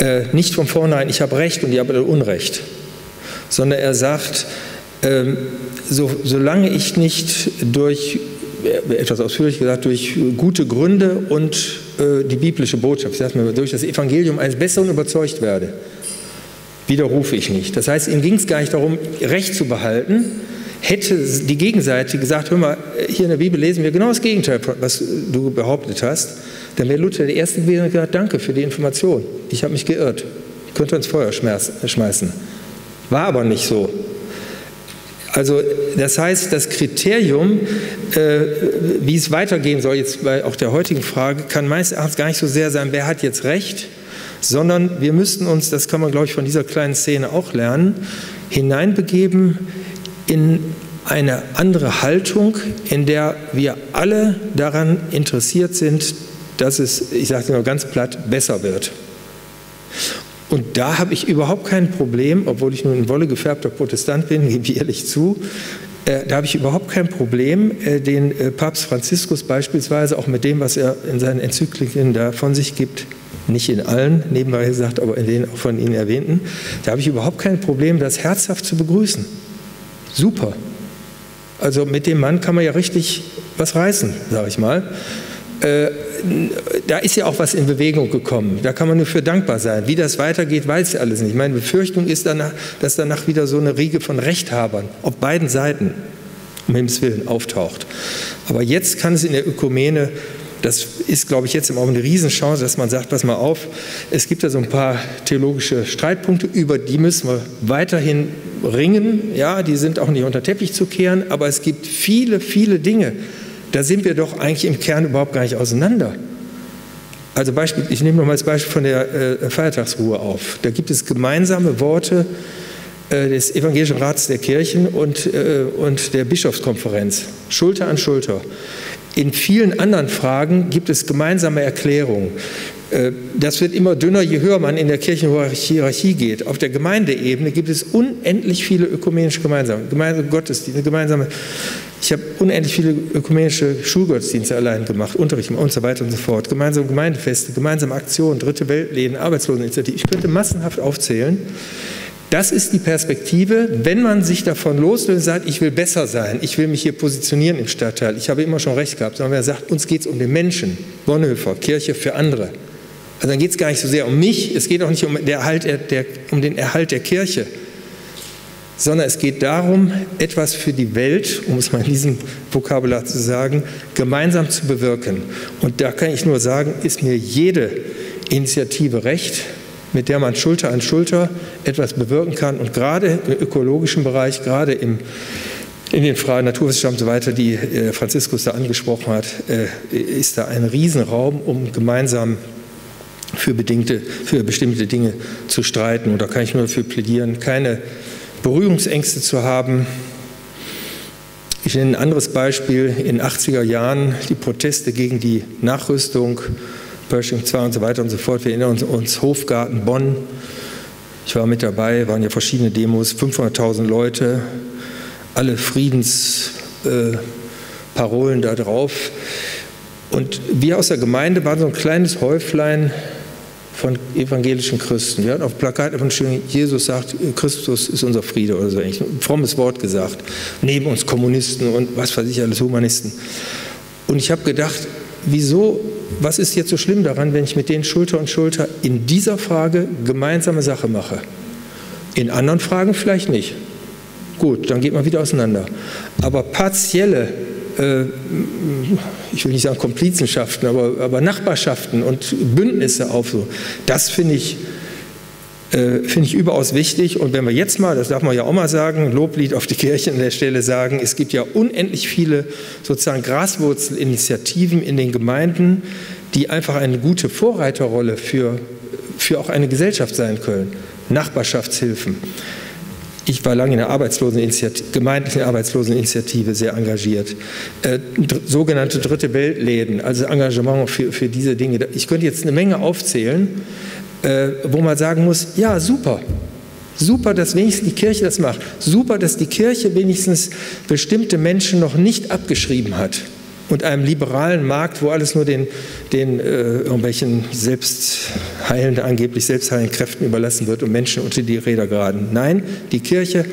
äh, nicht von vornherein, ich habe Recht und ihr habt Unrecht, sondern er sagt, äh, so, solange ich nicht durch, etwas ausführlich gesagt, durch gute Gründe und äh, die biblische Botschaft, ich sage mal, durch das Evangelium eines Besseren überzeugt werde, widerrufe ich nicht. Das heißt, ihm ging es gar nicht darum, Recht zu behalten. Hätte die Gegenseite gesagt, hör mal, hier in der Bibel lesen wir genau das Gegenteil, was du behauptet hast, dann wäre Luther der Erste gewesen und gesagt, danke für die Information, ich habe mich geirrt, ich könnte ins Feuer schmeißen. War aber nicht so. Also das heißt, das Kriterium, äh, wie es weitergehen soll, jetzt bei auch der heutigen Frage, kann meines Erachtens gar nicht so sehr sein, wer hat jetzt Recht, sondern wir müssten uns, das kann man glaube ich von dieser kleinen Szene auch lernen, hineinbegeben in eine andere Haltung, in der wir alle daran interessiert sind, dass es, ich sage es mal ganz platt, besser wird. Und da habe ich überhaupt kein Problem, obwohl ich nun ein wollegefärbter Protestant bin, gebe ich ehrlich zu, äh, da habe ich überhaupt kein Problem, äh, den äh, Papst Franziskus beispielsweise, auch mit dem, was er in seinen Enzykliken da von sich gibt, nicht in allen, nebenbei gesagt, aber in den auch von Ihnen erwähnten, da habe ich überhaupt kein Problem, das herzhaft zu begrüßen. Super. Also mit dem Mann kann man ja richtig was reißen, sage ich mal. Äh, da ist ja auch was in Bewegung gekommen. Da kann man nur für dankbar sein. Wie das weitergeht, weiß ich alles nicht. Meine Befürchtung ist danach, dass danach wieder so eine Riege von Rechthabern auf beiden Seiten, um Himmels Willen, auftaucht. Aber jetzt kann es in der Ökumene, das ist, glaube ich, jetzt im Augenblick eine Riesenchance, dass man sagt, pass mal auf, es gibt da so ein paar theologische Streitpunkte, über die müssen wir weiterhin ringen, ja, die sind auch nicht unter Teppich zu kehren, aber es gibt viele, viele Dinge, da sind wir doch eigentlich im Kern überhaupt gar nicht auseinander. Also Beispiel, ich nehme nochmal das Beispiel von der äh, Feiertagsruhe auf. Da gibt es gemeinsame Worte äh, des Evangelischen Rats der Kirchen und, äh, und der Bischofskonferenz, Schulter an Schulter. In vielen anderen Fragen gibt es gemeinsame Erklärungen. Das wird immer dünner, je höher man in der Kirchenhierarchie geht. Auf der Gemeindeebene gibt es unendlich viele ökumenische Gemeinsamkeiten, gemeinsame Gottesdienste, gemeinsame. Ich habe unendlich viele ökumenische Schulgottesdienste allein gemacht, Unterricht und so weiter und so fort. Gemeinsame Gemeindefeste, gemeinsame Aktionen, Dritte Weltläden, Arbeitsloseninitiative. Ich könnte massenhaft aufzählen. Das ist die Perspektive, wenn man sich davon loslöst und sagt, ich will besser sein, ich will mich hier positionieren im Stadtteil, ich habe immer schon recht gehabt, sondern wer sagt, uns geht es um den Menschen, Bonhoeffer, Kirche für andere. Also dann geht es gar nicht so sehr um mich, es geht auch nicht um den Erhalt der, der, um den Erhalt der Kirche, sondern es geht darum, etwas für die Welt, um es mal in diesem Vokabular zu sagen, gemeinsam zu bewirken. Und da kann ich nur sagen, ist mir jede Initiative recht, mit der man Schulter an Schulter etwas bewirken kann und gerade im ökologischen Bereich, gerade im, in den Fragen Naturwissenschaften und so weiter, die äh, Franziskus da angesprochen hat, äh, ist da ein Riesenraum, um gemeinsam für, bedingte, für bestimmte Dinge zu streiten. Und da kann ich nur dafür plädieren, keine Berührungsängste zu haben. Ich nenne ein anderes Beispiel, in den achtziger Jahren die Proteste gegen die Nachrüstung, Pershing zwei und so weiter und so fort. Wir erinnern uns, uns Hofgarten Bonn. Ich war mit dabei, waren ja verschiedene Demos, fünfhunderttausend Leute, alle Friedensparolen äh, da drauf. Und wir aus der Gemeinde waren so ein kleines Häuflein von evangelischen Christen. Wir hatten auf Plakaten von schön, Jesus sagt, Christus ist unser Friede oder so ähnlich. Ein frommes Wort gesagt. Neben uns Kommunisten und was weiß ich alles, Humanisten. Und ich habe gedacht, wieso, was ist jetzt so schlimm daran, wenn ich mit denen Schulter an Schulter in dieser Frage gemeinsame Sache mache? In anderen Fragen vielleicht nicht. Gut, dann geht man wieder auseinander. Aber partielle, äh, ich will nicht sagen Komplizenschaften, aber, aber Nachbarschaften und Bündnisse auf, so, das finde ich, äh, finde ich überaus wichtig. Und wenn wir jetzt mal, das darf man ja auch mal sagen, Loblied auf die Kirche an der Stelle sagen, es gibt ja unendlich viele sozusagen Graswurzelinitiativen in den Gemeinden, die einfach eine gute Vorreiterrolle für, für auch eine Gesellschaft sein können. Nachbarschaftshilfen. Ich war lange in der Arbeitsloseninitiative, gemeindlichen Arbeitsloseninitiative sehr engagiert. Äh, dr sogenannte Dritte Weltläden, also Engagement für, für diese Dinge. Ich könnte jetzt eine Menge aufzählen, Äh, wo man sagen muss, ja super, super, dass wenigstens die Kirche das macht, super, dass die Kirche wenigstens bestimmte Menschen noch nicht abgeschrieben hat. und einem liberalen Markt, wo alles nur den, den äh, irgendwelchen selbstheilenden, angeblich selbstheilenden Kräften überlassen wird und Menschen unter die Räder geraten. Nein, die Kirche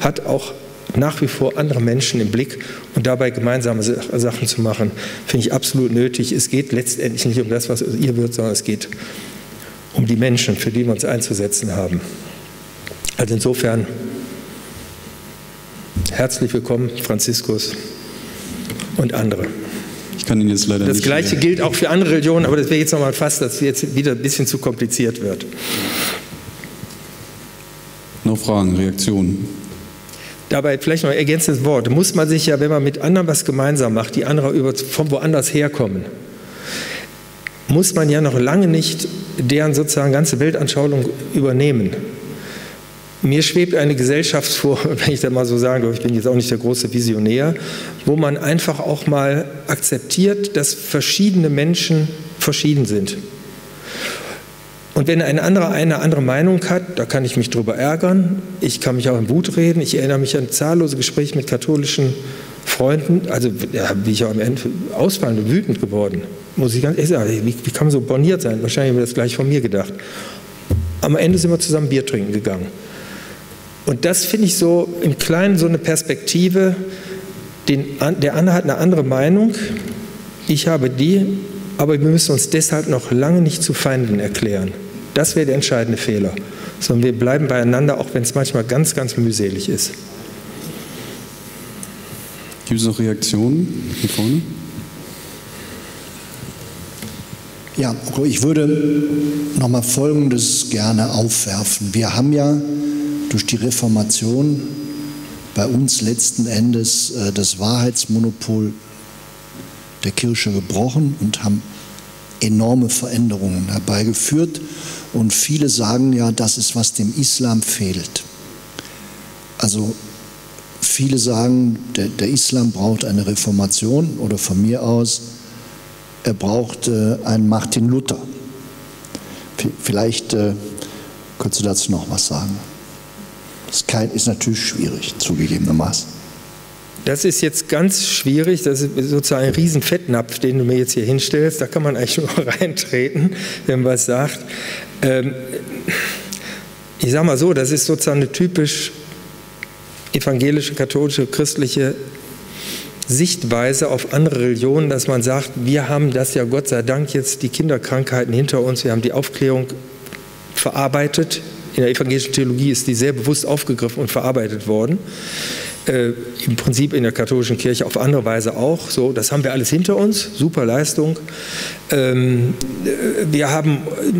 hat auch nach wie vor andere Menschen im Blick und dabei gemeinsame Sachen zu machen, finde ich absolut nötig. Es geht letztendlich nicht um das, was ihr wird, sondern es geht um die Menschen, für die wir uns einzusetzen haben. Also insofern herzlich willkommen, Franziskus und andere. Ich kann Ihnen jetzt leider das nicht Gleiche mehr. Gilt auch für andere Religionen, aber das wäre jetzt nochmal fast, dass es jetzt wieder ein bisschen zu kompliziert wird. Noch Fragen, Reaktionen? Dabei vielleicht noch ein ergänzendes Wort. Muss man sich ja, wenn man mit anderen was gemeinsam macht, die anderen von woanders herkommen, muss man ja noch lange nicht deren sozusagen ganze Weltanschauung übernehmen. Mir schwebt eine Gesellschaft vor, wenn ich das mal so sagen darf, ich bin jetzt auch nicht der große Visionär, wo man einfach auch mal akzeptiert, dass verschiedene Menschen verschieden sind. Und wenn ein anderer eine andere Meinung hat, da kann ich mich drüber ärgern, ich kann mich auch in Wut reden, ich erinnere mich an zahllose Gespräche mit katholischen Freunden, also ja, bin ich auch am Ende ausfallend und wütend geworden, muss ich ganz ehrlich sagen, wie, wie kann man so borniert sein, wahrscheinlich haben wir das gleich von mir gedacht. Am Ende sind wir zusammen Bier trinken gegangen. Und das finde ich so im Kleinen so eine Perspektive, den, der andere hat eine andere Meinung, ich habe die, aber wir müssen uns deshalb noch lange nicht zu Feinden erklären. Das wäre der entscheidende Fehler, sondern wir bleiben beieinander, auch wenn es manchmal ganz, ganz mühselig ist. Gibt es noch Reaktionen hier vorne? Ja, ich würde nochmal Folgendes gerne aufwerfen. Wir haben ja durch die Reformation bei uns letzten Endes das Wahrheitsmonopol der Kirche gebrochen und haben enorme Veränderungen herbeigeführt. Und viele sagen ja, das ist, was dem Islam fehlt. Also viele sagen, der, der Islam braucht eine Reformation oder von mir aus, er braucht äh, einen Martin Luther. V- vielleicht äh, könntest du dazu noch was sagen. Das ist, kein, ist natürlich schwierig, zugegebenermaßen. Das ist jetzt ganz schwierig, das ist sozusagen ein riesen Fettnapf, den du mir jetzt hier hinstellst, da kann man eigentlich nur reintreten, wenn man was sagt. Ähm, ich sage mal so, das ist sozusagen eine typisch evangelische, katholische, christliche Sichtweise auf andere Religionen, dass man sagt, wir haben das ja Gott sei Dank jetzt die Kinderkrankheiten hinter uns, wir haben die Aufklärung verarbeitet. In der evangelischen Theologie ist die sehr bewusst aufgegriffen und verarbeitet worden. Äh, im Prinzip in der katholischen Kirche auf andere Weise auch. So, das haben wir alles hinter uns, super Leistung. Ähm, wir haben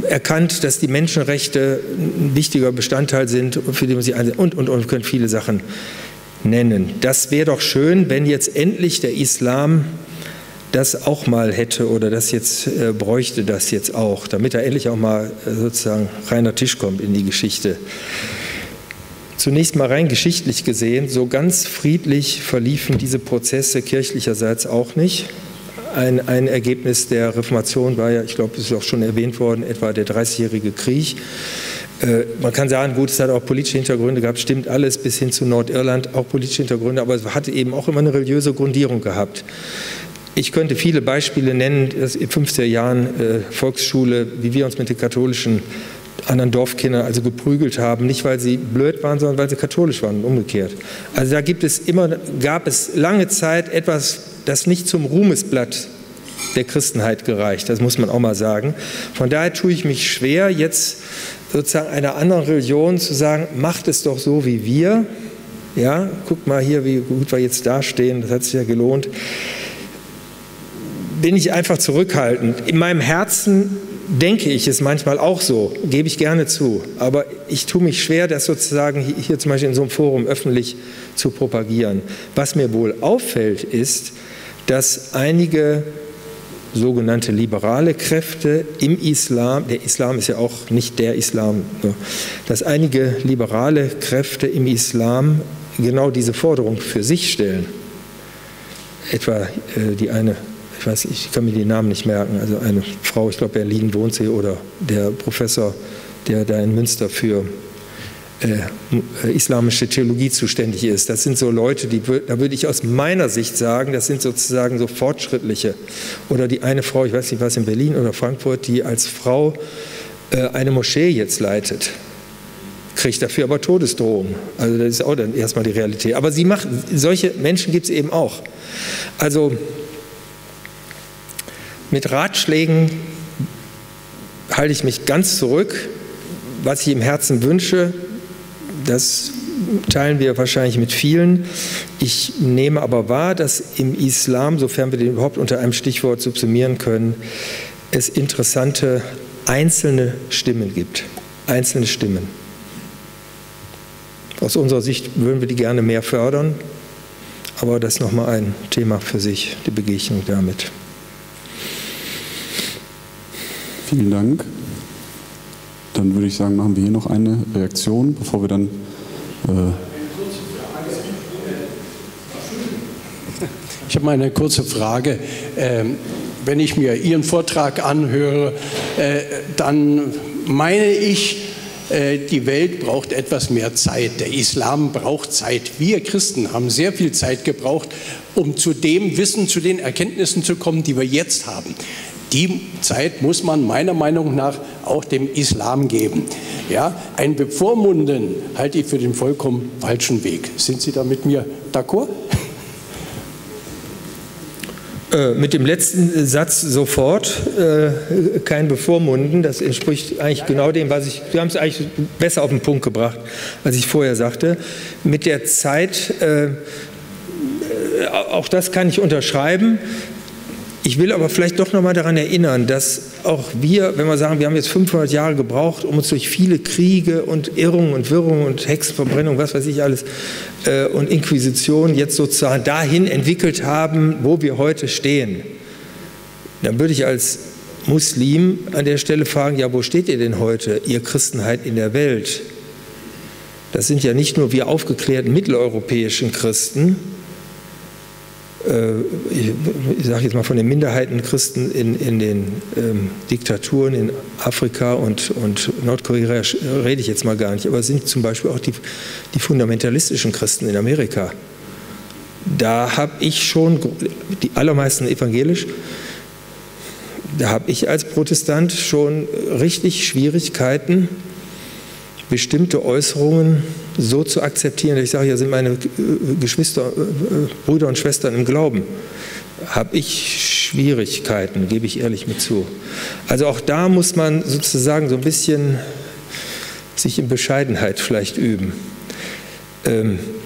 erkannt, dass die Menschenrechte ein wichtiger Bestandteil sind, für den man sich einsetzt und, und, und können viele Sachen nennen. Das wäre doch schön, wenn jetzt endlich der Islam das auch mal hätte oder das jetzt äh, bräuchte das jetzt auch, damit da endlich auch mal äh, sozusagen reiner Tisch kommt in die Geschichte. Zunächst mal rein geschichtlich gesehen, so ganz friedlich verliefen diese Prozesse kirchlicherseits auch nicht. Ein, ein Ergebnis der Reformation war ja, ich glaube, es ist auch schon erwähnt worden, etwa der dreißigjährige Krieg. Äh, man kann sagen, gut, es hat auch politische Hintergründe gehabt, stimmt alles, bis hin zu Nordirland auch politische Hintergründe, aber es hatte eben auch immer eine religiöse Grundierung gehabt. Ich könnte viele Beispiele nennen, dass in fünfziger Jahren äh, Volksschule, wie wir uns mit den katholischen anderen Dorfkindern also geprügelt haben, nicht weil sie blöd waren, sondern weil sie katholisch waren und umgekehrt. Also da gibt es immer, gab es lange Zeit etwas, das nicht zum Ruhmesblatt der Christenheit gereicht, das muss man auch mal sagen. Von daher tue ich mich schwer, jetzt sozusagen einer anderen Religion zu sagen, macht es doch so wie wir, ja, guckt mal hier, wie gut wir jetzt dastehen, das hat sich ja gelohnt. Bin ich einfach zurückhaltend. In meinem Herzen denke ich es manchmal auch so, gebe ich gerne zu. Aber ich tue mich schwer, das sozusagen hier zum Beispiel in so einem Forum öffentlich zu propagieren. Was mir wohl auffällt, ist, dass einige sogenannte liberale Kräfte im Islam, der Islam ist ja auch nicht der Islam, dass einige liberale Kräfte im Islam genau diese Forderung für sich stellen. Etwa die eine, ich weiß, ich kann mir die Namen nicht merken, also eine Frau, ich glaube Berlin wohnt sie, oder der Professor, der da in Münster für äh, islamische Theologie zuständig ist. Das sind so Leute, die, da würde ich aus meiner Sicht sagen, das sind sozusagen so Fortschrittliche. Oder die eine Frau, ich weiß nicht, was in Berlin oder Frankfurt, die als Frau äh, eine Moschee jetzt leitet. Kriegt dafür aber Todesdrohungen. Also das ist auch dann erstmal die Realität. Aber sie macht, solche Menschen gibt es eben auch. Also mit Ratschlägen halte ich mich ganz zurück. Was ich im Herzen wünsche, das teilen wir wahrscheinlich mit vielen. Ich nehme aber wahr, dass im Islam, sofern wir den überhaupt unter einem Stichwort subsumieren können, es interessante einzelne Stimmen gibt. Einzelne Stimmen. Aus unserer Sicht würden wir die gerne mehr fördern, aber das ist nochmal ein Thema für sich, die Begegnung damit. Vielen Dank. Dann würde ich sagen, machen wir hier noch eine Reaktion, bevor wir dann... Äh ich habe mal eine kurze Frage. Ähm, wenn ich mir Ihren Vortrag anhöre, äh, dann meine ich, die Welt braucht etwas mehr Zeit, der Islam braucht Zeit. Wir Christen haben sehr viel Zeit gebraucht, um zu dem Wissen, zu den Erkenntnissen zu kommen, die wir jetzt haben. Die Zeit muss man meiner Meinung nach auch dem Islam geben. Ja, ein Bevormunden halte ich für den vollkommen falschen Weg. Sind Sie da mit mir d'accord? Äh, mit dem letzten Satz sofort, äh, kein Bevormunden, das entspricht eigentlich genau dem, was ich, wir haben es eigentlich besser auf den Punkt gebracht, als ich vorher sagte. Mit der Zeit, äh, auch das kann ich unterschreiben. Ich will aber vielleicht doch nochmal daran erinnern, dass auch wir, wenn wir sagen, wir haben jetzt fünfhundert Jahre gebraucht, um uns durch viele Kriege und Irrungen und Wirrungen und Hexenverbrennung, was weiß ich alles, äh, und Inquisition jetzt sozusagen dahin entwickelt haben, wo wir heute stehen. Dann würde ich als Muslim an der Stelle fragen, ja, wo steht ihr denn heute, ihr Christenheit in der Welt? Das sind ja nicht nur wir aufgeklärten mitteleuropäischen Christen, ich sage jetzt mal von den Minderheitenchristen in, in den ähm, Diktaturen in Afrika und, und Nordkorea rede ich jetzt mal gar nicht, aber es sind zum Beispiel auch die, die fundamentalistischen Christen in Amerika. Da habe ich schon, die allermeisten evangelisch, da habe ich als Protestant schon richtig Schwierigkeiten, bestimmte Äußerungen so zu akzeptieren, dass ich sage, ja, sind meine Geschwister, Brüder und Schwestern im Glauben, habe ich Schwierigkeiten, gebe ich ehrlich mit zu. Also auch da muss man sozusagen so ein bisschen sich in Bescheidenheit vielleicht üben.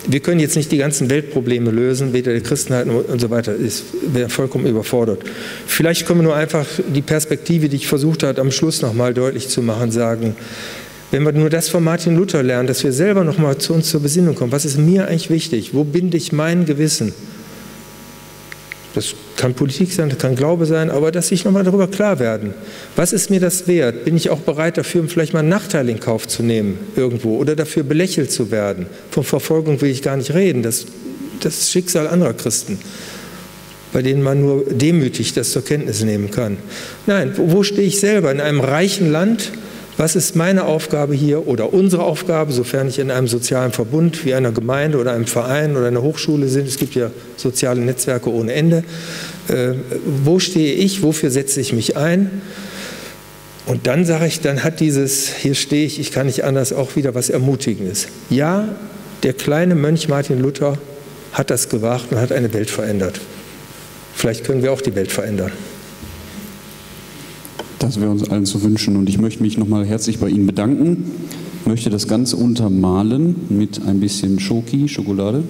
Wir können jetzt nicht die ganzen Weltprobleme lösen, weder der Christenheit und so weiter, ist wäre vollkommen überfordert. Vielleicht können wir nur einfach die Perspektive, die ich versucht habe, am Schluss nochmal deutlich zu machen, sagen, wenn wir nur das von Martin Luther lernen, dass wir selber nochmal zu uns zur Besinnung kommen, was ist mir eigentlich wichtig, wo binde ich mein Gewissen? Das kann Politik sein, das kann Glaube sein, aber dass ich nochmal darüber klar werden, was ist mir das wert? Bin ich auch bereit dafür, vielleicht mal einen Nachteil in Kauf zu nehmen irgendwo oder dafür belächelt zu werden? Von Verfolgung will ich gar nicht reden, das, das ist Schicksal anderer Christen, bei denen man nur demütig das zur Kenntnis nehmen kann. Nein, wo stehe ich selber? In einem reichen Land? Was ist meine Aufgabe hier oder unsere Aufgabe, sofern ich in einem sozialen Verbund wie einer Gemeinde oder einem Verein oder einer Hochschule sind? Es gibt ja soziale Netzwerke ohne Ende. Äh, wo stehe ich? Wofür setze ich mich ein? Und dann sage ich, dann hat dieses, hier stehe ich, ich kann nicht anders, auch wieder was Ermutigendes. Ja, der kleine Mönch Martin Luther hat das gewagt und hat eine Welt verändert. Vielleicht können wir auch die Welt verändern. Das wäre uns allen zu wünschen und ich möchte mich nochmal herzlich bei Ihnen bedanken. Ich möchte das Ganze untermalen mit ein bisschen Schoki, Schokolade,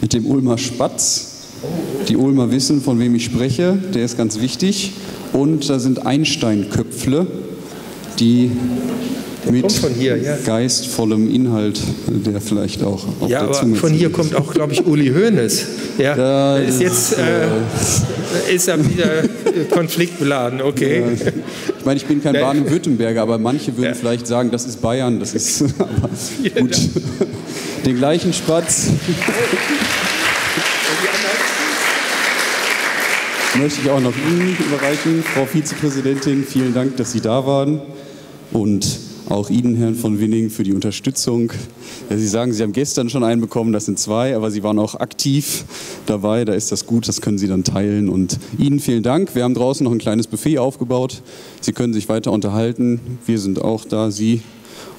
mit dem Ulmer Spatz. Die Ulmer wissen, von wem ich spreche, der ist ganz wichtig. Und da sind Einsteinköpfle, die mit von hier, ja. Geistvollem Inhalt, der vielleicht auch auf ja, der Zunge aber von hier ist. Kommt auch, glaube ich, Uli Hoeneß. Ja, da ist jetzt äh, ist er wieder konfliktbeladen, okay. Ja. Ich meine, ich bin kein Baden-Württemberger, aber manche würden ja. vielleicht sagen, das ist Bayern, das ist aber gut. Den gleichen Spatz. Möchte ich auch noch Ihnen überreichen, Frau Vizepräsidentin, vielen Dank, dass Sie da waren. Und Auch Ihnen, Herrn von Winning, für die Unterstützung. Ja, Sie sagen, Sie haben gestern schon einen bekommen, das sind zwei, aber Sie waren auch aktiv dabei. Da ist das gut, das können Sie dann teilen. Und Ihnen vielen Dank. Wir haben draußen noch ein kleines Buffet aufgebaut. Sie können sich weiter unterhalten. Wir sind auch da, Sie.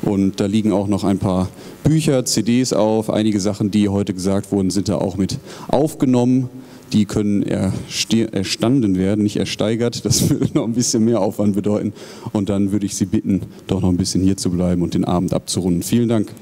Und da liegen auch noch ein paar Bücher, C Ds auf. Einige Sachen, die heute gesagt wurden, sind da auch mit aufgenommen. Die können erstanden werden, nicht ersteigert. Das würde noch ein bisschen mehr Aufwand bedeuten. Und dann würde ich Sie bitten, doch noch ein bisschen hier zu bleiben und den Abend abzurunden. Vielen Dank.